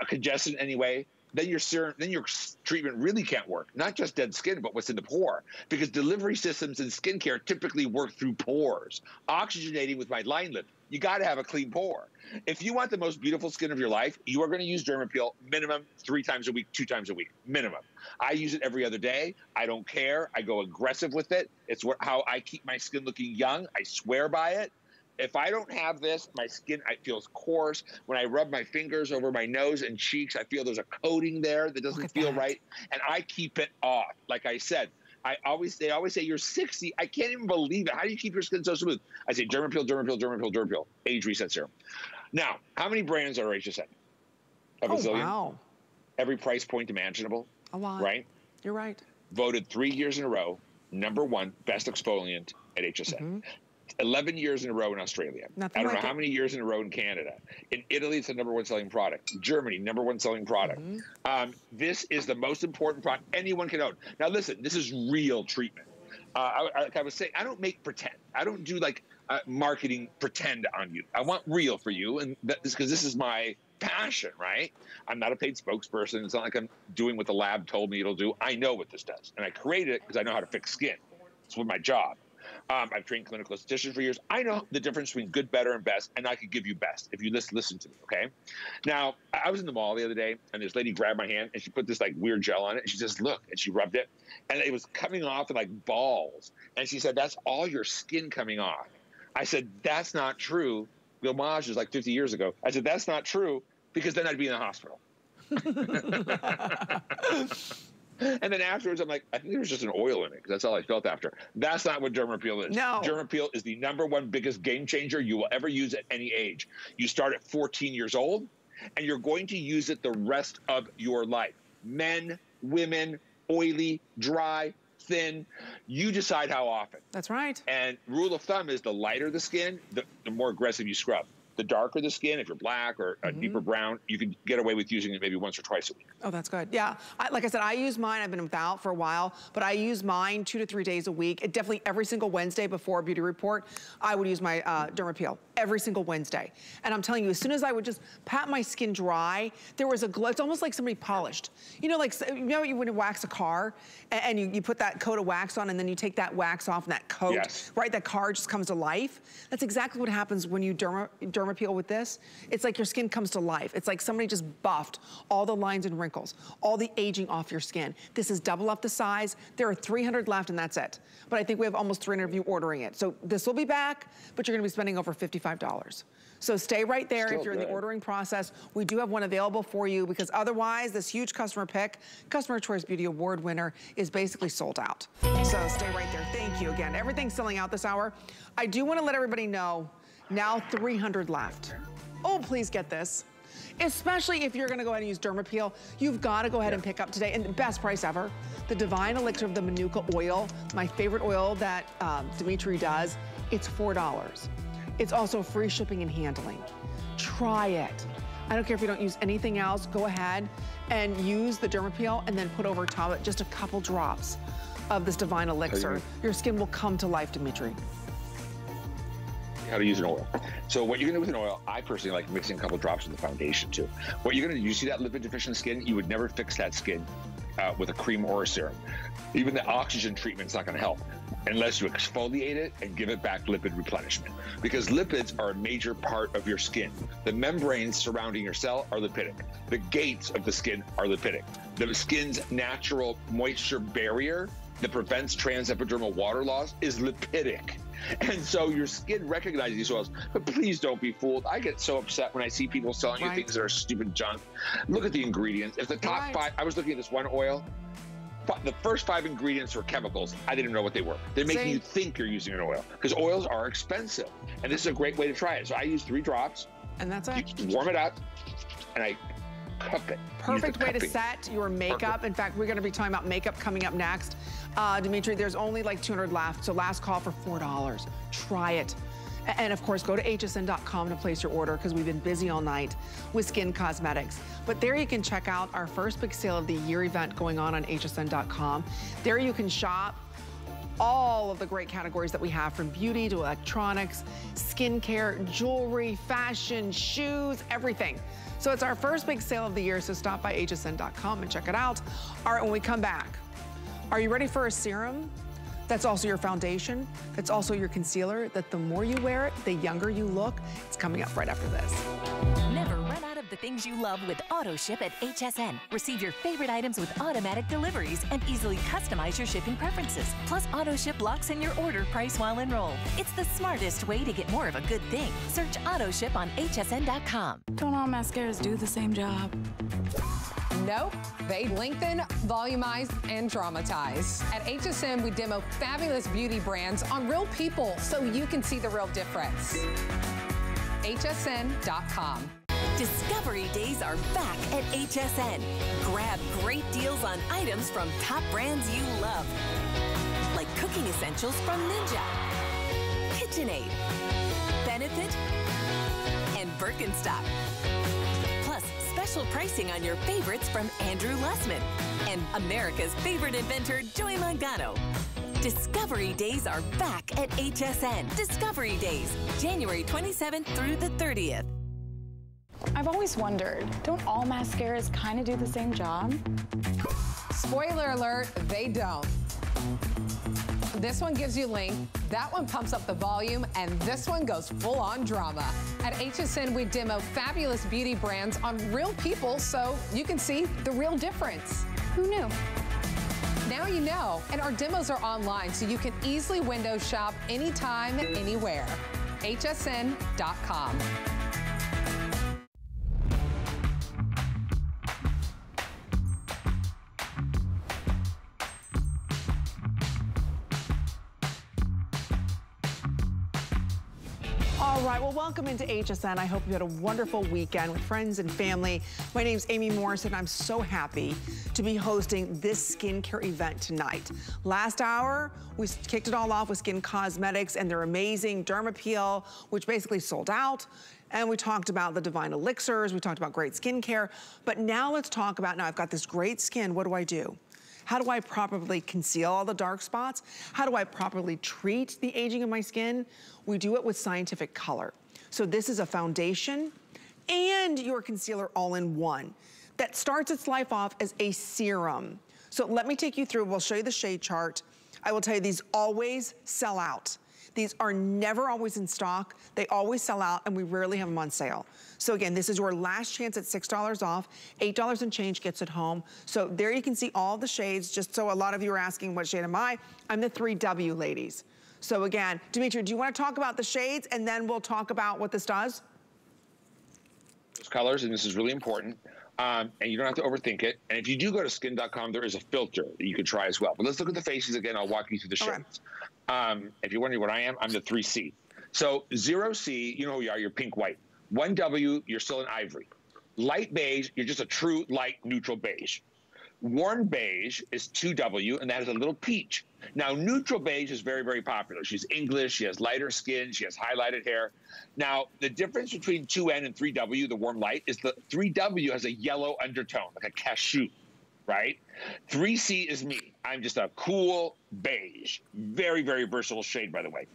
uh, congested in any way, then your serum, then your treatment really can't work. Not just dead skin, but what's in the pore. Because delivery systems in skincare typically work through pores. Oxygenating with my line lift, you gotta have a clean pore. If you want the most beautiful skin of your life, you are gonna use Dermapeel minimum three times a week, two times a week, minimum. I use it every other day. I don't care. I go aggressive with it. It's what, how I keep my skin looking young. I swear by it. If I don't have this, my skin I feels coarse. When I rub my fingers over my nose and cheeks, I feel there's a coating there that doesn't feel that. right. And I keep it off. Like I said, I always they always say you're sixty. I can't even believe it. How do you keep your skin so smooth? I say Dermapeel, Dermapeel, Dermapeel, Dermapeel, age reset serum. Now, how many brands are H S N? A bazillion. Oh, wow. Every price point imaginable. A lot. Right? You're right. Voted three years in a row, number one best exfoliant at H S N. Mm-hmm. eleven years in a row in Australia. Nothing I don't like know it. how many years in a row in Canada. In Italy, it's the number one selling product. Germany, number one selling product. Mm-hmm. um, this is the most important product anyone can own. Now listen, this is real treatment. uh, I, I, like I was saying, I don't make pretend. I don't do like uh, marketing pretend on you. I want real for you, and that is because this is my passion, right? I'm not a paid spokesperson. It's not like I'm doing what the lab told me it'll do. I know what this does, and I created it because I know how to fix skin. It's my job. Um, I've trained clinical estheticians for years. I know the difference between good, better, and best, and I could give you best if you just listen to me, okay? Now, I was in the mall the other day, and this lady grabbed my hand, and she put this, like, weird gel on it, and she says, look, and she rubbed it, and it was coming off in, like, balls. And she said, that's all your skin coming off. I said, that's not true. Gomage is, like, fifty years ago. I said, that's not true, because then I'd be in the hospital. And then afterwards, I'm like, I think there was just an oil in it because that's all I felt after. That's not what Dermapeel is. No. Dermapeel is the number one biggest game changer you will ever use at any age. You start at fourteen years old, and you're going to use it the rest of your life. Men, women, oily, dry, thin. You decide how often. That's right. And rule of thumb is the lighter the skin, the, the more aggressive you scrub. The darker the skin, if you're black or a mm-hmm. deeper brown, you can get away with using it maybe once or twice a week. Oh, that's good. Yeah. I, like I said, I use mine. I've been without for a while, but I use mine two to three days a week. It definitely every single Wednesday before Beauty Report, I would use my uh, Dermapeel every single Wednesday. And I'm telling you, as soon as I would just pat my skin dry, there was a glow. It's almost like somebody polished. You know, like, you know, you when you wax a car and, and you, you put that coat of wax on and then you take that wax off and that coat, yes. right? That car just comes to life. That's exactly what happens when you derma, derma Dermapeel with this. It's like your skin comes to life. It's like somebody just buffed all the lines and wrinkles, all the aging off your skin. This is double up the size. There are three hundred left and that's it. But I think we have almost three hundred of you ordering it. So this will be back, but you're gonna be spending over fifty-five dollars. So stay right there Still if you're good. in the ordering process. We do have one available for you because otherwise this huge customer pick, Customer Choice Beauty Award winner is basically sold out. So stay right there. Thank you again. Everything's selling out this hour. I do wanna let everybody know now three hundred left. Oh, please get this. Especially if you're gonna go ahead and use Dermapeel, you've gotta go ahead yeah. and pick up today, and the best price ever, the Divine Elixir of the Manuka oil, my favorite oil that um, Dimitri does, it's four dollars. It's also free shipping and handling. Try it. I don't care if you don't use anything else, go ahead and use the Dermapeel and then put over top of it just a couple drops of this Divine Elixir. Your skin will come to life, Dimitri. How to use an oil. So what you're gonna do with an oil, I personally like mixing a couple drops with the foundation too. What you're gonna do, you see that lipid deficient skin, you would never fix that skin uh, with a cream or a serum. Even the oxygen treatment's not gonna help unless you exfoliate it and give it back lipid replenishment. Because lipids are a major part of your skin. The membranes surrounding your cell are lipidic. The gates of the skin are lipidic. The skin's natural moisture barrier that prevents transepidermal water loss is lipidic. And so your skin recognizes these oils, but please don't be fooled. I get so upset when I see people selling right. you things that are stupid junk. Look at the ingredients. If the top right. five, I was looking at this one oil, the first five ingredients were chemicals. I didn't know what they were. They're making Same. you think you're using an oil because oils are expensive. And this is a great way to try it. So I use three drops. And that's it. You warm it up and I cup it. Perfect way to set your makeup. Perfect. In fact, we're gonna be talking about makeup coming up next. Uh, Dimitri, there's only like two hundred left, so last call for four dollars. Try it. And of course, go to H S N dot com to place your order because we've been busy all night with Skinn Cosmetics. But there you can check out our first big sale of the year event going on on H S N dot com. There you can shop all of the great categories that we have, from beauty to electronics, skincare, jewelry, fashion, shoes, everything. So it's our first big sale of the year, so stop by H S N dot com and check it out. All right, when we come back, are you ready for a serum? That's also your foundation. That's also your concealer. That the more you wear it, the younger you look. It's coming up right after this. Never run out of the things you love with AutoShip at H S N. Receive your favorite items with automatic deliveries and easily customize your shipping preferences. Plus, AutoShip locks in your order price while enrolled. It's the smartest way to get more of a good thing. Search AutoShip on H S N dot com. Don't all mascaras do the same job? Nope, they lengthen, volumize, and dramatize. At H S N, we demo fabulous beauty brands on real people so you can see the real difference. H S N dot com. Discovery Days are back at H S N. Grab great deals on items from top brands you love, like cooking essentials from Ninja, KitchenAid, Benefit, and Birkenstock. Special pricing on your favorites from Andrew Lessman and America's favorite inventor, Joy Mangano. Discovery Days are back at H S N. Discovery Days, January twenty-seventh through the thirtieth. I've always wondered, don't all mascaras kind of do the same job? Spoiler alert, they don't. This one gives you length, that one pumps up the volume, and this one goes full-on drama. At H S N, we demo fabulous beauty brands on real people so you can see the real difference. Who knew? Now you know, and our demos are online so you can easily window shop anytime, anywhere. H S N dot com. All right, well, welcome into H S N. I hope you had a wonderful weekend with friends and family. My name's Amy Morrison. I'm so happy to be hosting this skincare event tonight. Last hour, we kicked it all off with Skinn Cosmetics and their amazing Dermapeel, which basically sold out. And we talked about the divine elixirs. We talked about great skincare. But now let's talk about, now I've got this great skin. What do I do? How do I properly conceal all the dark spots? How do I properly treat the aging of my skin? We do it with scientific color. So this is a foundation and your concealer all in one that starts its life off as a serum. So let me take you through, we'll show you the shade chart. I will tell you these always sell out. These are never always in stock. They always sell out and we rarely have them on sale. So again, this is your last chance at six dollars off. eight dollars and change gets it home. So there you can see all the shades, just so a lot of you are asking, what shade am I? I'm the three W, ladies. So again, Dimitri, do you want to talk about the shades and then we'll talk about what this does? Those colors, and this is really important. Um, and you don't have to overthink it. And if you do go to skin dot com, there is a filter that you can try as well. But let's look at the faces again. I'll walk you through the shades. Right. Um, if you're wondering what I am, I'm the three C. So zero C, you know who you are, you're pink, white. one W, you're still an ivory. Light beige, you're just a true light neutral beige. Warm beige is two W, and that is a little peach. Now, neutral beige is very, very popular. She's English, she has lighter skin, she has highlighted hair. Now, the difference between two N and three W, the warm light, is the three W has a yellow undertone, like a cashew, right? three C is me. I'm just a cool beige. Very, very versatile shade, by the way.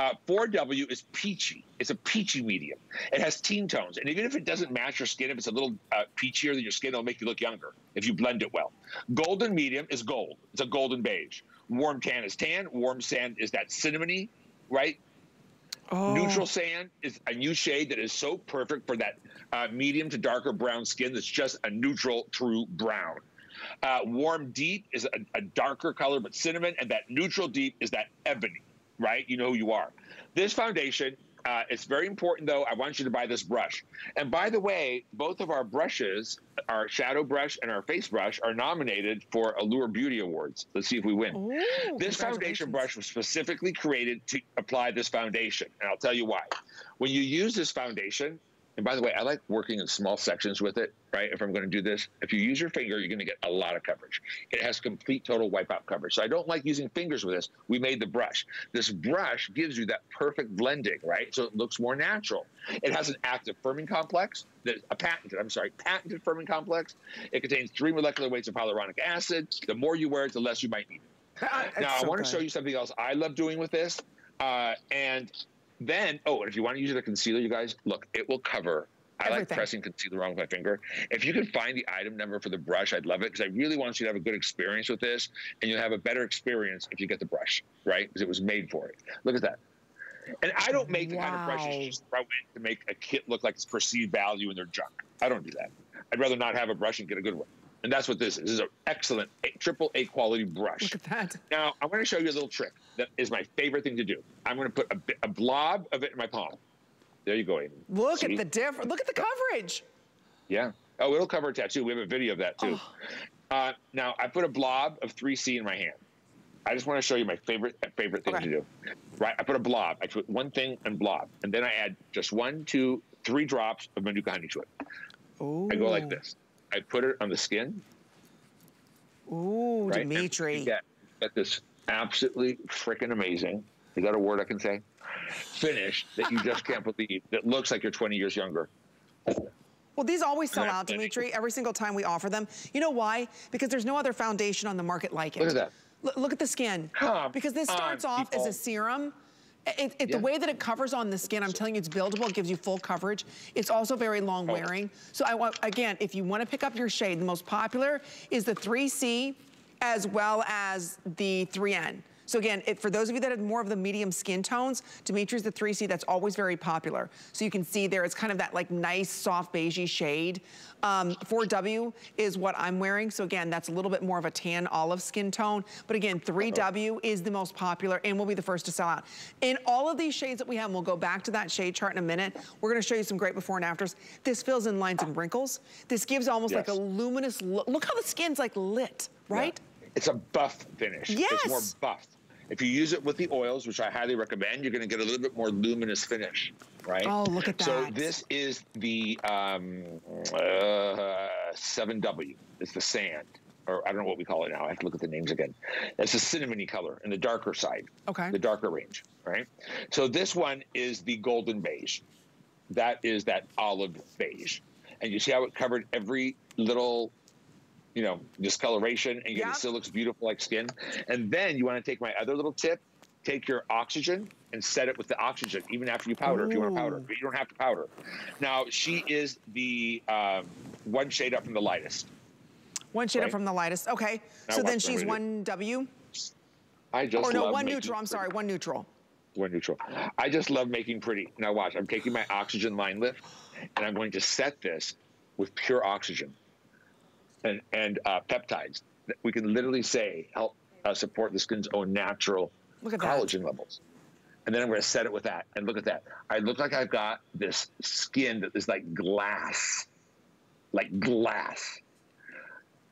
Uh, four W is peachy. It's a peachy medium. It has teen tones. And even if it doesn't match your skin, if it's a little uh, peachier than your skin, it'll make you look younger if you blend it well. Golden medium is gold. It's a golden beige. Warm tan is tan. Warm sand is that cinnamony, right? Oh. Neutral sand is a new shade that is so perfect for that uh, medium to darker brown skin that's just a neutral, true brown. Uh, warm deep is a, a darker color, but cinnamon, and that neutral deep is that ebony, right? You know who you are. This foundation, uh, it's very important, though. I want you to buy this brush. And by the way, both of our brushes, our shadow brush and our face brush, are nominated for Allure Beauty Awards. Let's see if we win. Ooh, this foundation brush was specifically created to apply this foundation, and I'll tell you why. When you use this foundation, and by the way, I like working in small sections with it, right? If I'm going to do this, if you use your finger, you're going to get a lot of coverage. It has complete total wipeout coverage. So I don't like using fingers with this. We made the brush. This brush gives you that perfect blending, right? So it looks more natural. It has an active firming complex, a patented, I'm sorry, patented firming complex. It contains three molecular weights of hyaluronic acid. The more you wear it, the less you might need it. Now, I want to show you something else I love doing with this. Uh, and... Then, oh, and if you want to use it as a concealer, you guys, look, it will cover. Everything. I like pressing concealer on with my finger. If you can find the item number for the brush, I'd love it, because I really want you to have a good experience with this, and you'll have a better experience if you get the brush, right? Because it was made for it. Look at that. And I don't make the wow. kind of brushes you just throw in to make a kit look like it's perceived value in their junk. I don't do that. I'd rather not have a brush and get a good one. And that's what this is. This is an excellent triple A quality brush. Look at that. Now, I'm going to show you a little trick that is my favorite thing to do. I'm going to put a, a blob of it in my palm. There you go, Amy. Look See? at the difference. Look at the coverage. Yeah. Oh, it'll cover a tattoo. We have a video of that, too. Oh. Uh, now, I put a blob of three C in my hand. I just want to show you my favorite favorite thing okay. to do. Right? I put a blob. I put one thing and blob. And then I add just one, two, three drops of Manuka honey to it. Ooh. I go like this. I put it on the skin. Ooh, right? Dimitri. You got, got this absolutely freaking amazing, is that a word I can say? Finish that you just can't believe, that looks like you're twenty years younger. Well, these always sell out, Dimitri, every single time we offer them. You know why? Because there's no other foundation on the market like it. Look at that. L look at the skin. Come because this starts on, off people. as a serum. It, it, yeah. The way that it covers on the skin, I'm telling you, it's buildable. It gives you full coverage. It's also very long wearing. So I want, again, if you want to pick up your shade, the most popular is the three C as well as the three N. So again, it, for those of you that have more of the medium skin tones, Dimitri's the three C, that's always very popular. So you can see there, it's kind of that like nice soft beigey shade. Um, four W is what I'm wearing. So again, that's a little bit more of a tan olive skin tone. But again, three W is the most popular and will be the first to sell out. In all of these shades that we have, and we'll go back to that shade chart in a minute, we're gonna show you some great before and afters. This fills in lines and wrinkles. This gives almost yes. like a luminous look. Look how the skin's like lit, right? Yeah. It's a buff finish. Yes. It's more buffed. If you use it with the oils, which I highly recommend, you're gonna get a little bit more luminous finish, right? Oh, look at that. So this is the um, uh, seven W, it's the sand, or I don't know what we call it now, I have to look at the names again. It's a cinnamony color in the darker side, okay, the darker range, right? So this one is the golden beige. That is that olive beige. And you see how it covered every little, you know, discoloration, and yet yep. it still looks beautiful like skin. And then you want to take my other little tip, take your oxygen and set it with the oxygen, even after you powder, Ooh. if you want to powder, but you don't have to powder. Now, she is the um, one shade up from the lightest. One shade right? up from the lightest, okay. Now so then she's one W? I just oh, no, love one neutral, pretty. I'm sorry, one neutral. One neutral. I just love making pretty. Now watch, I'm taking my oxygen line lift, and I'm going to set this with pure oxygen. and, and uh, peptides that we can literally say help uh, support the skin's own natural collagen that. levels. And then I'm gonna set it with that, and look at that. I look like I've got this skin that is like glass, like glass.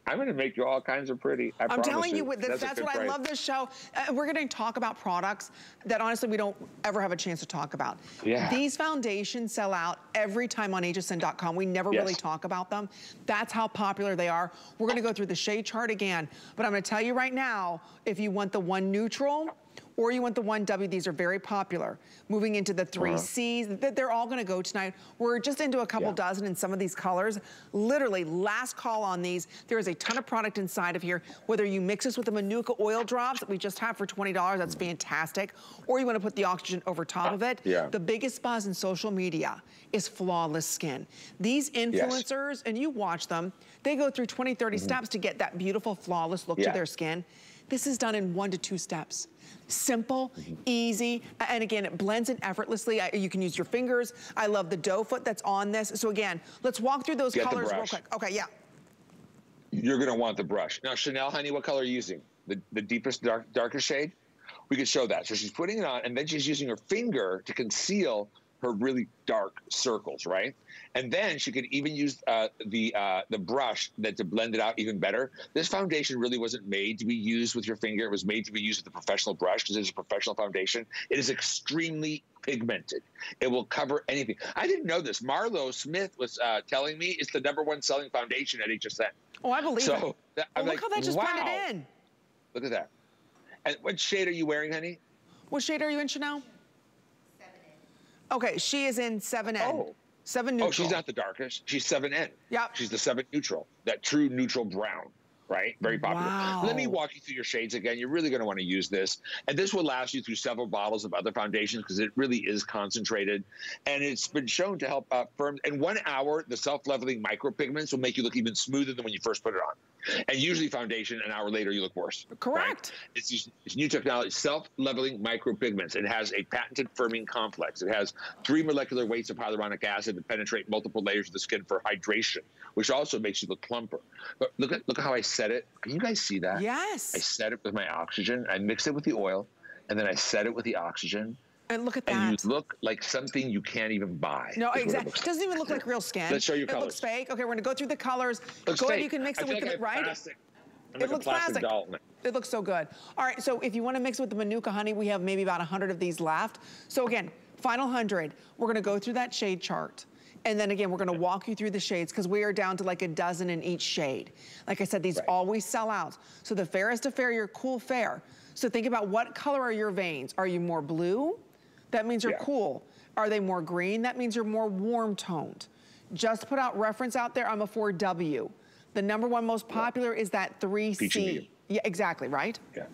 I'm gonna make you all kinds of pretty. I I'm telling you, you that's, that's what price. I love this show. Uh, we're gonna talk about products that honestly we don't ever have a chance to talk about. Yeah. These foundations sell out every time on H S N dot com. We never yes. really talk about them. That's how popular they are. We're gonna go through the shade chart again, but I'm gonna tell you right now, if you want the one neutral, or you want the one W, these are very popular. Moving into the three C's, they're all gonna go tonight. We're just into a couple yeah. dozen in some of these colors. Literally, last call on these. There is a ton of product inside of here. Whether you mix this with the Manuka oil drops that we just have for twenty dollars, that's fantastic. Or you wanna put the oxygen over top of it. Yeah. The biggest buzz in social media is flawless skin. These influencers, yes. and you watch them, they go through twenty, thirty mm-hmm. steps to get that beautiful, flawless look yeah. to their skin. This is done in one to two steps. Simple, easy, and again, it blends in effortlessly. I, you can use your fingers. I love the doe foot that's on this. So again, let's walk through those Get colors real quick. Okay, yeah. You're gonna want the brush. Now, Chanel, honey, what color are you using? The, the deepest, dark, darkest shade? We could show that. So she's putting it on, and then she's using her finger to conceal her really dark circles, right? And then she could even use uh, the uh, the brush that to blend it out even better. This foundation really wasn't made to be used with your finger. It was made to be used with a professional brush because it's a professional foundation. It is extremely pigmented. It will cover anything. I didn't know this. Marlo Smith was uh, telling me it's the number one selling foundation at H S N. Oh, I believe so, it. That, well, look like, how that just wow. blended in. Look at that. And what shade are you wearing, honey? What shade are you in, Chanel? Okay, she is in seven N. Oh. seven neutral. Oh, she's not the darkest. She's seven N. Yep. She's the seven neutral, that true neutral brown, right? Very popular. Wow. Let me walk you through your shades again. You're really going to want to use this. And this will last you through several bottles of other foundations because it really is concentrated. And it's been shown to help uh, firm. In one hour, the self-leveling micropigments will make you look even smoother than when you first put it on. And usually foundation, an hour later, you look worse. Correct. Right? It's, it's new technology, self-leveling micropigments. It has a patented firming complex. It has three molecular weights of hyaluronic acid that penetrate multiple layers of the skin for hydration, which also makes you look plumper. But look at look how I set it. Can you guys see that? Yes. I set it with my oxygen. I mixed it with the oil, and then I set it with the oxygen. And look at that. And you look like something you can't even buy. No, exactly. It, it doesn't even look like real skin. Let's show you colors. It looks fake. Okay, we're gonna go through the colors. Looks go fake. ahead, you can mix I it with like the, right? Plastic. It like looks plastic. plastic. It looks so good. All right, so if you wanna mix it with the Manuka honey, we have maybe about a hundred of these left. So again, final one hundred. We're gonna go through that shade chart. And then again, we're gonna walk you through the shades because we are down to like a dozen in each shade. Like I said, these right. always sell out. So the fairest of fair, your cool fair. So think about what color are your veins? Are you more blue? That means you're yeah. cool. Are they more green? That means you're more warm toned. Just put out reference out there, I'm a four W. The number one most popular yeah. is that three C. Yeah, exactly, right? Yeah.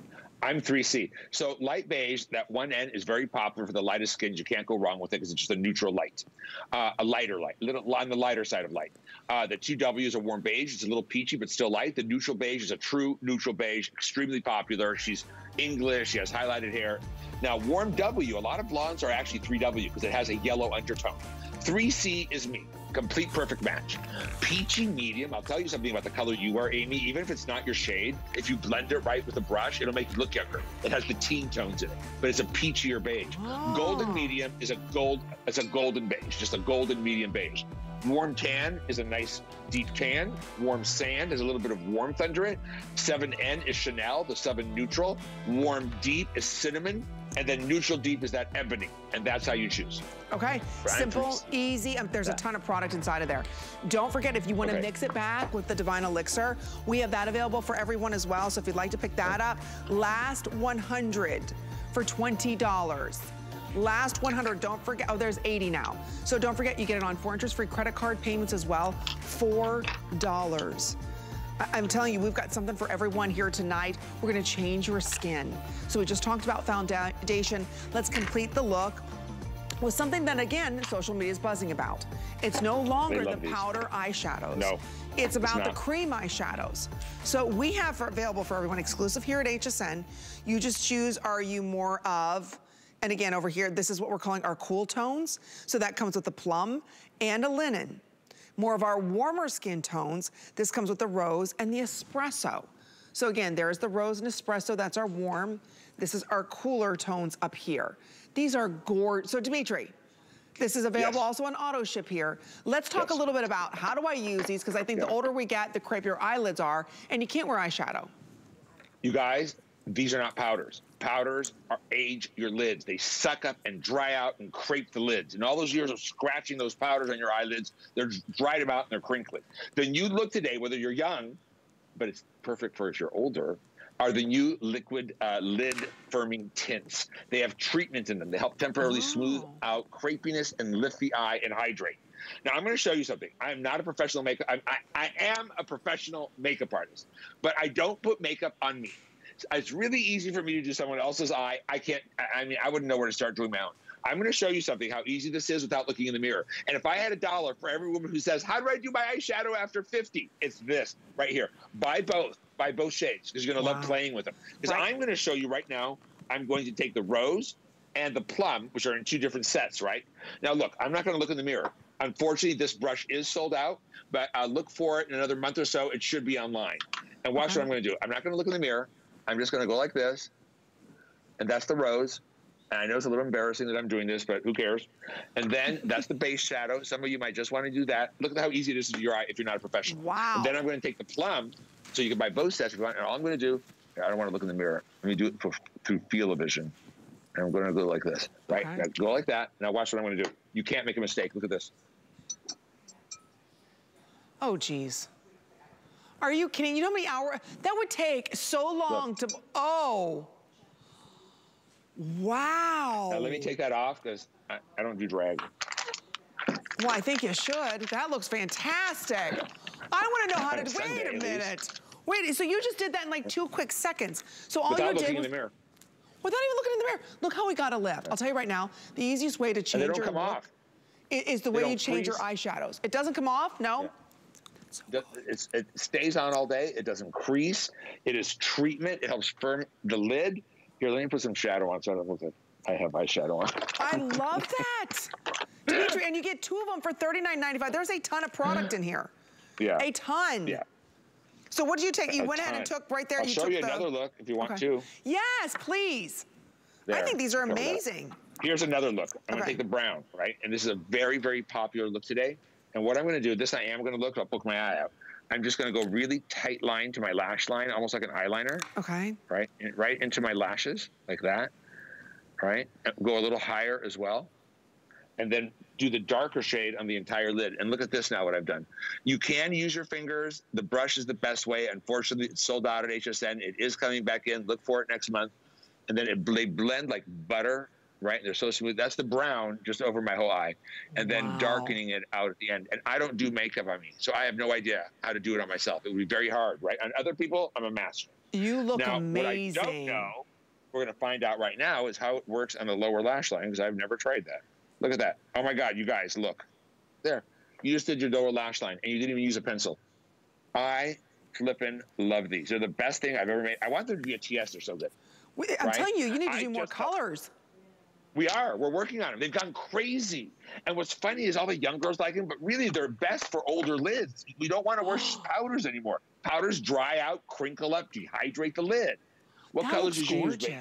I'm three C. So light beige, that one end is very popular for the lightest skins. You can't go wrong with it because it's just a neutral light, uh, a lighter light, little on the lighter side of light. Uh, the two W's are warm beige. It's a little peachy, but still light. The neutral beige is a true neutral beige, extremely popular. She's English. She has highlighted hair. Now, warm W, a lot of blondes are actually three W because it has a yellow undertone. three C is me. Complete perfect match. Peachy medium. I'll tell you something about the color you are, Amy. Even if it's not your shade, if you blend it right with a brush, it'll make you look younger. It has the teen tones in it, but it's a peachier beige. Oh. Golden medium is a gold. It's a golden beige, just a golden medium beige. Warm tan is a nice deep tan. Warm sand has a little bit of warmth under it. seven N is Chanel, the seven neutral. Warm deep is cinnamon. And then neutral deep is that ebony. And that's how you choose. Okay, Brian, simple, please. Easy. Um, there's yeah. a ton of product inside of there. Don't forget, if you want to okay. mix it back with the Divine Elixir, we have that available for everyone as well. So if you'd like to pick that up, last one hundred for twenty dollars. Last one hundred, don't forget, oh, there's eighty now. So don't forget, you get it on four interest-free credit card payments as well, four dollars. I'm telling you, we've got something for everyone here tonight. We're gonna change your skin. So we just talked about foundation. Let's complete the look with something that, again, social media is buzzing about. It's no longer the powder these. eyeshadows. No, it's about it's the cream eyeshadows. So we have for, available for everyone exclusive here at H S N. You just choose, are you more of, and again, over here, this is what we're calling our cool tones. So that comes with a plum and a linen. More of our warmer skin tones. This comes with the rose and the espresso. So again, there's the rose and espresso, that's our warm. This is our cooler tones up here. These are gorgeous. So Dimitri, this is available yes. also on auto ship here. Let's talk yes. a little bit about how do I use these, because I think yeah. the older we get, the crepier your eyelids are, and you can't wear eyeshadow. You guys, these are not powders. Powders are age your lids. They suck up and dry out and crepe the lids. And all those years of scratching those powders on your eyelids, they're dried about and they're crinkly. The new look today, whether you're young, but it's perfect for if you're older, are the new liquid uh, lid firming tints. They have treatment in them. They help temporarily oh. smooth out crepiness and lift the eye and hydrate. Now, I'm going to show you something. I'm not a professional makeup. I, I, I am a professional makeup artist, but I don't put makeup on me. It's really easy for me to do someone else's eye. I can't, I mean, I wouldn't know where to start doing my own. I'm going to show you something, how easy this is without looking in the mirror. And if I had a dollar for every woman who says, how do I do my eyeshadow after fifty? It's this right here. Buy both, buy both shades, because you're going to wow. love playing with them. Because right. I'm going to show you right now, I'm going to take the rose and the plum, which are in two different sets, right? Now, look, I'm not going to look in the mirror. Unfortunately, this brush is sold out, but uh, look for it in another month or so. It should be online. And watch okay. what I'm going to do. I'm not going to look in the mirror. I'm just going to go like this, and that's the rose. And I know it's a little embarrassing that I'm doing this, but who cares? And then that's the base shadow. Some of you might just want to do that. Look at how easy it is to do your eye if you're not a professional. Wow. And then I'm going to take the plum, so you can buy both sets if you want. And all I'm going to do, I don't want to look in the mirror. Let me do it for, through field-o-vision. And I'm going to go like this, right? Okay. Go like that. Now watch what I'm going to do. You can't make a mistake. Look at this. Oh, geez. Are you kidding? You know how many hours? That would take so long Look. to, oh. Wow. Now let me take that off because I, I don't do drag. Well, I think you should. That looks fantastic. I want to know how to, Sunday, wait a minute. Wait, so you just did that in like two quick seconds. So all Without you did looking was, in the mirror. Without even looking in the mirror. Look how we got a lift. I'll tell you right now, the easiest way to change your come look off. is the way you change freeze. your eyeshadows. It doesn't come off, no? Yeah. So it's, it stays on all day. It doesn't crease. It is treatment. It helps firm the lid. Here, let me put some shadow on so I don't look like I have eyeshadow on. I love that. Dimitri, and you get two of them for thirty-nine ninety-five. There's a ton of product in here. Yeah. A ton. Yeah. So what did you take? You a went ton. ahead and took right there. I'll you show took you the... another look if you want okay. to. Yes, please. There. I think these are amazing. Here's another look. I'm okay. going to take the brown, right? And this is a very, very popular look today. And what I'm going to do, this I am going to look, I'll poke my eye out. I'm just going to go really tight line to my lash line, almost like an eyeliner. Okay. Right, right into my lashes, like that. Right, go a little higher as well. And then do the darker shade on the entire lid. And look at this now, what I've done. You can use your fingers. The brush is the best way. Unfortunately, it's sold out at H S N. It is coming back in. Look for it next month. And then it, they blend like butter right? They're so smooth. That's the brown just over my whole eye, and then wow. darkening it out at the end. And I don't do makeup on me, so I have no idea how to do it on myself. It would be very hard, right? On other people, I'm a master. You look now, amazing. What I don't know, we're going to find out right now, is how it works on the lower lash line, because I've never tried that. Look at that. Oh, my God, you guys, look. There. You just did your lower lash line, and you didn't even use a pencil. I flippin' love these. They're the best thing I've ever made. I want there to be a T S. They're so good. Wait, I'm right? telling you, you need to do I more colors. We are. We're working on them. They've gone crazy. And what's funny is all the young girls like them, but really they're best for older lids. We don't want to wear powders anymore. Powders dry out, crinkle up, dehydrate the lid. What that colors did you use, baby?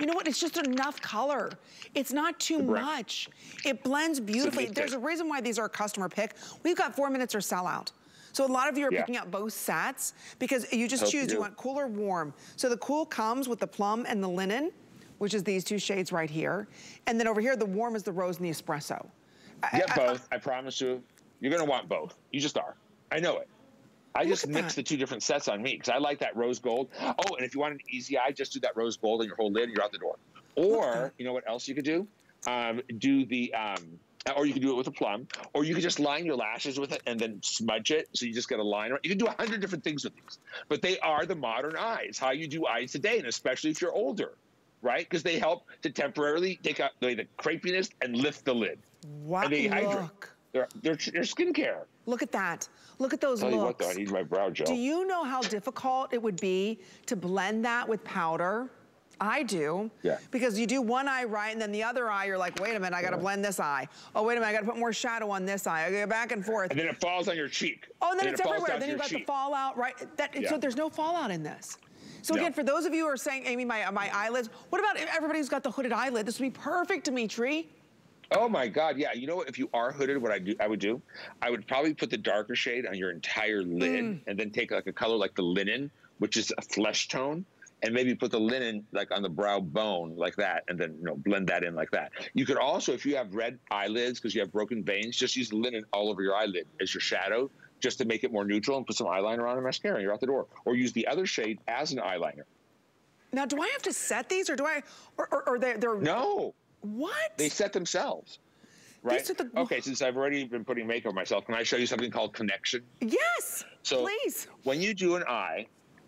You know what? It's just enough color. It's not too much. It blends beautifully. There's a reason why these are a customer pick. We've got four minutes or sell out. So a lot of you are yeah. picking up both sets because you just Hope choose, you, you want cool or warm. So the cool comes with the plum and the linen, which is these two shades right here. And then over here, the warm is the rose and the espresso. Get I, both, I, I promise you. You're gonna want both. You just are. I know it. I just mix the two different sets on me because I like that rose gold. Oh, and if you want an easy eye, just do that rose gold on your whole lid and you're out the door. Or, you know what else you could do? Um, do the... Um, Or you can do it with a plum, or you can just line your lashes with it and then smudge it, so you just get a line. You can do a hundred different things with these, but they are the modern eyes, how you do eyes today, and especially if you're older, right? Because they help to temporarily take out the, the crepiness and lift the lid. Wow! And they hydrate. They're, they're, they're skincare. Look at that. Look at those I'll looks. Tell you what, though, I need my brow gel. Do you know how difficult it would be to blend that with powder? I do, yeah. because you do one eye right, and then the other eye, you're like, wait a minute, I gotta yeah. blend this eye. Oh, wait a minute, I gotta put more shadow on this eye. I go back and forth. And then it falls on your cheek. Oh, and then and it's it everywhere. Then you've got cheek. the fallout, right? That, yeah. So there's no fallout in this. So no. again, for those of you who are saying, Amy, my, my eyelids, what about everybody who's got the hooded eyelid? This would be perfect, Dimitri. Oh my God, yeah. You know what, if you are hooded, what I do, I would do, I would probably put the darker shade on your entire lid, mm. and then take like a color like the linen, which is a flesh tone, and maybe put the linen like on the brow bone like that, and then you know blend that in like that. You could also, if you have red eyelids because you have broken veins, just use linen all over your eyelid as your shadow just to make it more neutral, and put some eyeliner on and mascara and you're out the door. Or use the other shade as an eyeliner. Now, do I have to set these, or do I, or, or, or they're, they're... No. What? They set themselves, right? The... Okay, since I've already been putting makeup on myself, can I show you something called connection? Yes, so please. When you do an eye,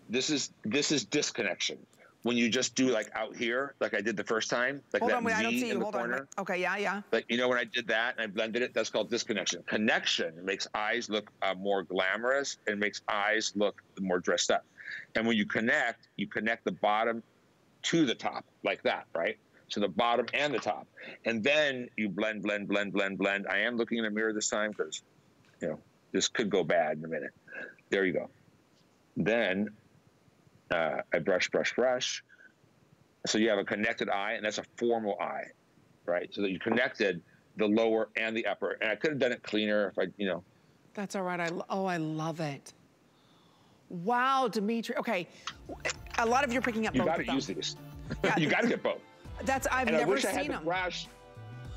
This is this is disconnection. When you just do like out here, like I did the first time, like Hold that on, wait, I don't see you. in the Hold corner. On, okay, yeah, yeah. Like you know when I did that and I blended it, that's called disconnection. Connection makes eyes look uh, more glamorous and makes eyes look more dressed up. And when you connect, you connect the bottom to the top like that, right? So the bottom and the top, and then you blend, blend, blend, blend, blend. I am looking in a mirror this time because, you know, this could go bad in a minute. There you go. Then. Uh, I brush, brush, brush. So you have a connected eye, and that's a formal eye, right? So that you connected the lower and the upper. And I could have done it cleaner if I, you know. That's all right. I, oh, I love it. Wow, Dimitri. Okay, a lot of you are picking up you both. Gotta yeah, you got to use these. You got to get both. That's I've and never I wish seen I had them. The brush.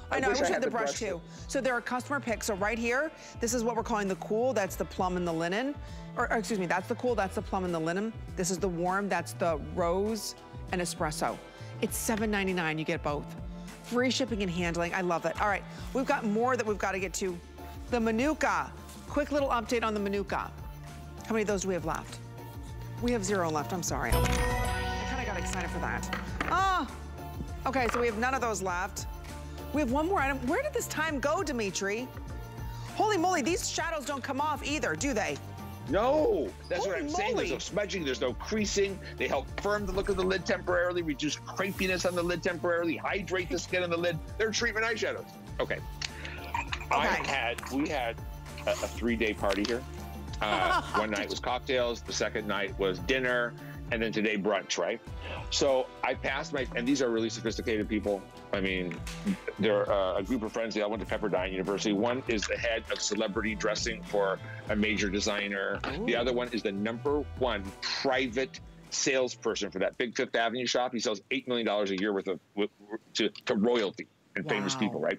I know, I wish I, wish I had the brush, brush too. So there are customer picks. So right here, this is what we're calling the cool. That's the plum and the linen. Or, or excuse me, that's the cool, that's the plum and the linen. This is the warm, that's the rose and espresso. It's seven ninety-nine, you get both. Free shipping and handling, I love it. All right, we've got more that we've got to get to. The Manuka, quick little update on the Manuka. How many of those do we have left? We have zero left, I'm sorry. I kind of got excited for that. Ah, oh, okay, so we have none of those left. We have one more item. Where did this time go, Dimitri? Holy moly, these shadows don't come off either, do they? No, that's Holy what I'm moly. saying. There's no smudging, there's no creasing. They help firm the look of the lid temporarily, reduce crepiness on the lid temporarily, hydrate the skin on the lid. They're treatment eyeshadows. Okay. okay. I had, we had a, a three-day party here. Uh, one night was cocktails, the second night was dinner, and then today brunch, right? So I passed my, and these are really sophisticated people. I mean, they're uh, a group of friends. They all went to Pepperdine University. One is the head of celebrity dressing for a major designer. Ooh. The other one is the number one private salesperson for that big Fifth Avenue shop. He sells eight million dollars a year worth of, with, to, to royalty and wow. famous people, right?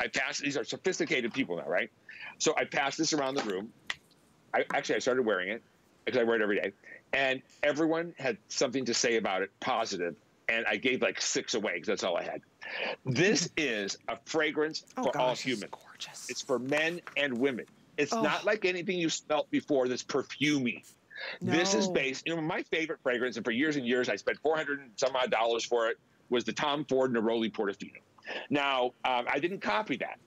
I passed, these are sophisticated people now, right? So I passed this around the room. I, actually, I started wearing it because I wear it every day. And everyone had something to say about it, positive and I gave like six away because that's all I had. This is a fragrance oh, for gosh, all humans. It's gorgeous. It's for men and women. It's oh. not like anything you smelt before that's perfumey. No. This is based, you know, my favorite fragrance, and for years and years, I spent four hundred and some odd dollars for it, was the Tom Ford Neroli Portofino. Now, um, I didn't copy that,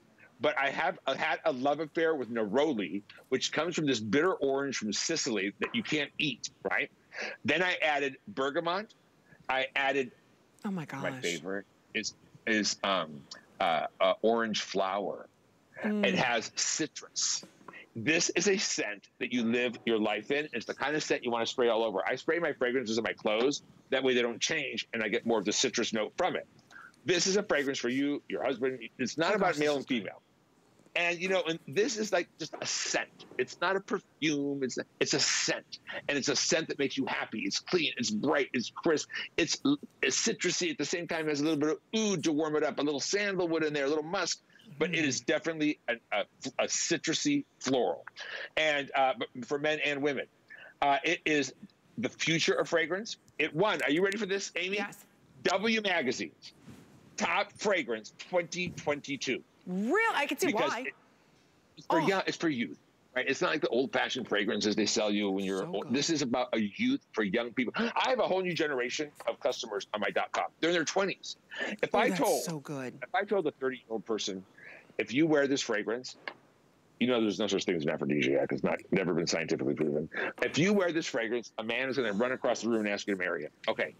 but I have uh, had a love affair with Neroli, which comes from this bitter orange from Sicily that you can't eat, right? Then I added bergamot. I added, oh my gosh, my favorite is, is um, uh, uh, orange flower. Mm. It has citrus. This is a scent that you live your life in. It's the kind of scent you want to spray all over. I spray my fragrances in my clothes. That way they don't change, and I get more of the citrus note from it. This is a fragrance for you, your husband. It's not oh about gosh, male and female. And, you know, and this is like just a scent. It's not a perfume. It's a, it's a scent. And it's a scent that makes you happy. It's clean. It's bright. It's crisp. It's, it's citrusy at the same time. It has a little bit of oud to warm it up, a little sandalwood in there, a little musk. But it is definitely a, a, a citrusy floral, and uh, for men and women. Uh, it is the future of fragrance. It won. Are you ready for this, Amy? Yes. W Magazine, Top Fragrance twenty twenty-two. Really? I can see because why. It, it's for, oh. Yeah, it's for youth. Right? It's not like the old-fashioned fragrances they sell you when you're so old. Good. This is about a youth for young people. I have a whole new generation of customers on my dot com. They're in their twenties. If oh, I that's told, so good. If I told a thirty-year-old person, if you wear this fragrance, you know there's no such thing as an aphrodisiac. It's not never been scientifically proven. If you wear this fragrance, a man is going to run across the room and ask you to marry him. Okay,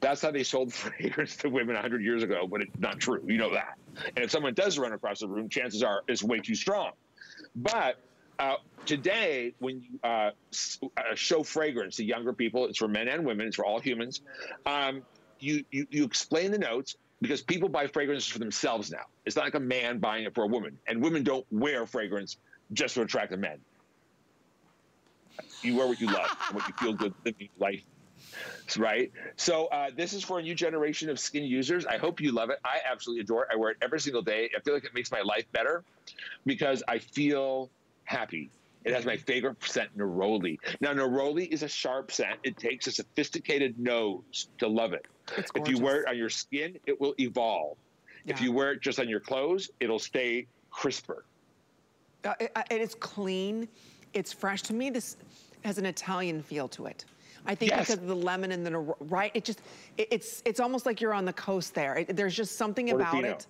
that's how they sold fragrance to women a hundred years ago, but it's not true. You know that. And if someone does run across the room, chances are it's way too strong. But uh, today, when you uh, show fragrance to younger people, it's for men and women, it's for all humans, um, you, you, you explain the notes, because people buy fragrances for themselves now. It's not like a man buying it for a woman. And women don't wear fragrance just to attract the men. You wear what you love and what you feel good living life, right? So uh, this is for a new generation of skin users. I hope you love it. I absolutely adore it. I wear it every single day. I feel like it makes my life better because I feel happy. It has my favorite scent, Neroli. Now, Neroli is a sharp scent. It takes a sophisticated nose to love it. If you wear it on your skin, it will evolve. Yeah. If you wear it just on your clothes, it'll stay crisper. Uh, it, it is clean. It's fresh. To me, this has an Italian feel to it. I think yes. because of the lemon and the, right? It just, it, it's, it's almost like you're on the coast there. It, there's just something Portofino. About it.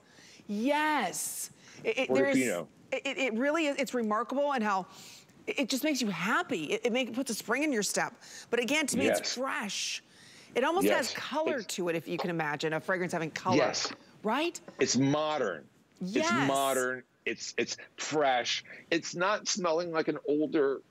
Yes. It, it, there's, it, it really is. It's remarkable and how... It just makes you happy. It, it make, puts a spring in your step. But again, to me, yes. it's fresh. It almost yes. has color it's, to it, if you can imagine, a fragrance having color, yes. right? It's modern. Yes. It's modern. It's, it's fresh. It's not smelling like an older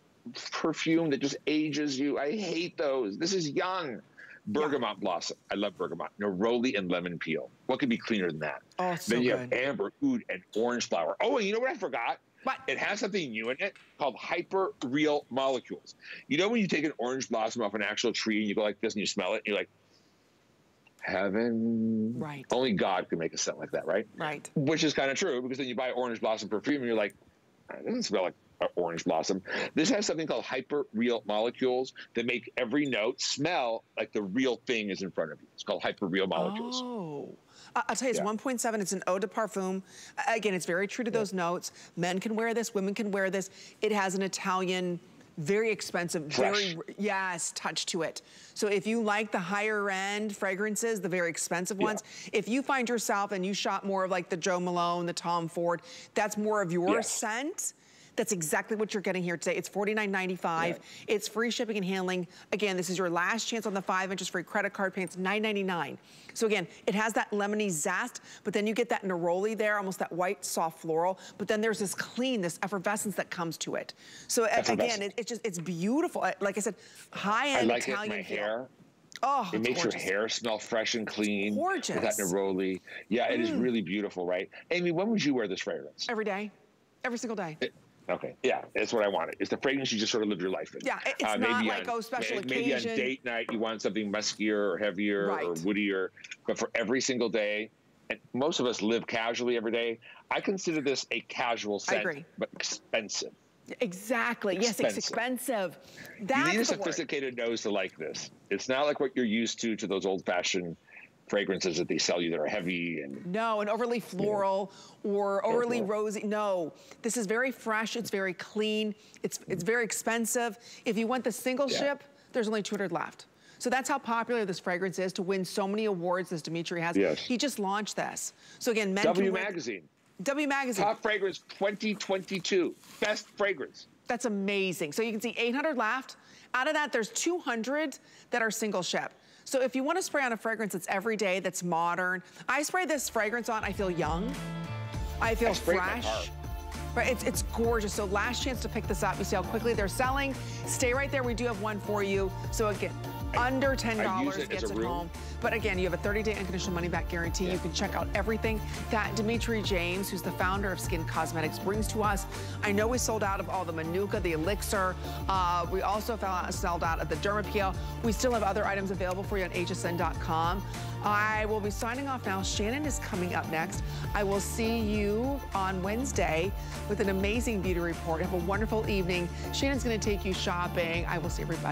perfume that just ages you. I hate those. This is young. Bergamot yeah. blossom. I love bergamot. Neroli and lemon peel. What could be cleaner than that? Oh, it's Then so you good. Have amber, oud, and orange flower. Oh, and you know what I forgot? But it has something new in it called hyperreal molecules. You know when you take an orange blossom off an actual tree and you go like this and you smell it, and you're like, heaven. Right. Only God could make a scent like that, right? Right. Which is kind of true, because then you buy orange blossom perfume and you're like, it doesn't smell like an orange blossom. This has something called hyperreal molecules that make every note smell like the real thing is in front of you. It's called hyperreal molecules. Oh. I'll tell you, it's yeah. one point seven. It's an eau de parfum. Again, it's very true to those yeah. notes. Men can wear this. Women can wear this. It has an Italian, very expensive, fresh. very, yes, touch to it. So if you like the higher end fragrances, the very expensive ones, yeah. if you find yourself and you shop more of like the Joe Malone, the Tom Ford, that's more of your yes. scent. That's exactly what you're getting here today. It's forty-nine ninety-five. Yeah. It's free shipping and handling. Again, this is your last chance on the five inches free credit card payments, nine ninety-nine. So again, it has that lemony zest, but then you get that neroli there, almost that white soft floral, but then there's this clean, this effervescence that comes to it. So again, it's it just, it's beautiful. Like I said, high-end Italian. I like it in my hair. Oh, it makes gorgeous. Your hair smell fresh and clean. Gorgeous. With that neroli. Yeah, mm. it is really beautiful, right? Amy, when would you wear this fragrance? Every day, every single day. It, Okay, yeah, that's what I wanted. It's the fragrance you just sort of live your life in. Yeah, it's uh, maybe not like, on, oh, special maybe occasion. Maybe on date night you want something muskier or heavier right. or woodier, but for every single day, and most of us live casually every day, I consider this a casual scent, I agree. But expensive. Exactly, expensive. Yes, it's expensive. That's you need a sophisticated word. Nose to like this. It's not like what you're used to, to those old-fashioned fragrances that they sell you that are heavy and no, and overly floral, you know, or overly floral, rosy. No, this is very fresh. It's very clean. It's it's very expensive. If you want the single yeah. ship, there's only two hundred left. So that's how popular this fragrance is to win so many awards as Dimitri has. Yes. He just launched this. So again, men W Magazine. W Magazine. Top fragrance twenty twenty-two. Best fragrance. That's amazing. So you can see eight hundred left. Out of that, there's two hundred that are single ship. So if you want to spray on a fragrance that's everyday, that's modern. I spray this fragrance on, I feel young. I feel I fresh. Right, it's, it's gorgeous. So last chance to pick this up. You see how quickly they're selling. Stay right there. We do have one for you. So again, I, under ten dollars it gets it room. home. But again, you have a thirty-day unconditional money-back guarantee. Yeah. You can check out everything that Dimitri James, who's the founder of Skinn Cosmetics, brings to us. I know we sold out of all the Manuka, the Elixir. Uh, we also found, sold out of the Dermapeel. We still have other items available for you on H S N dot com. I will be signing off now. Shannon is coming up next. I will see you on Wednesday with an amazing beauty report. Have a wonderful evening. Shannon's going to take you shopping. I will see everybody.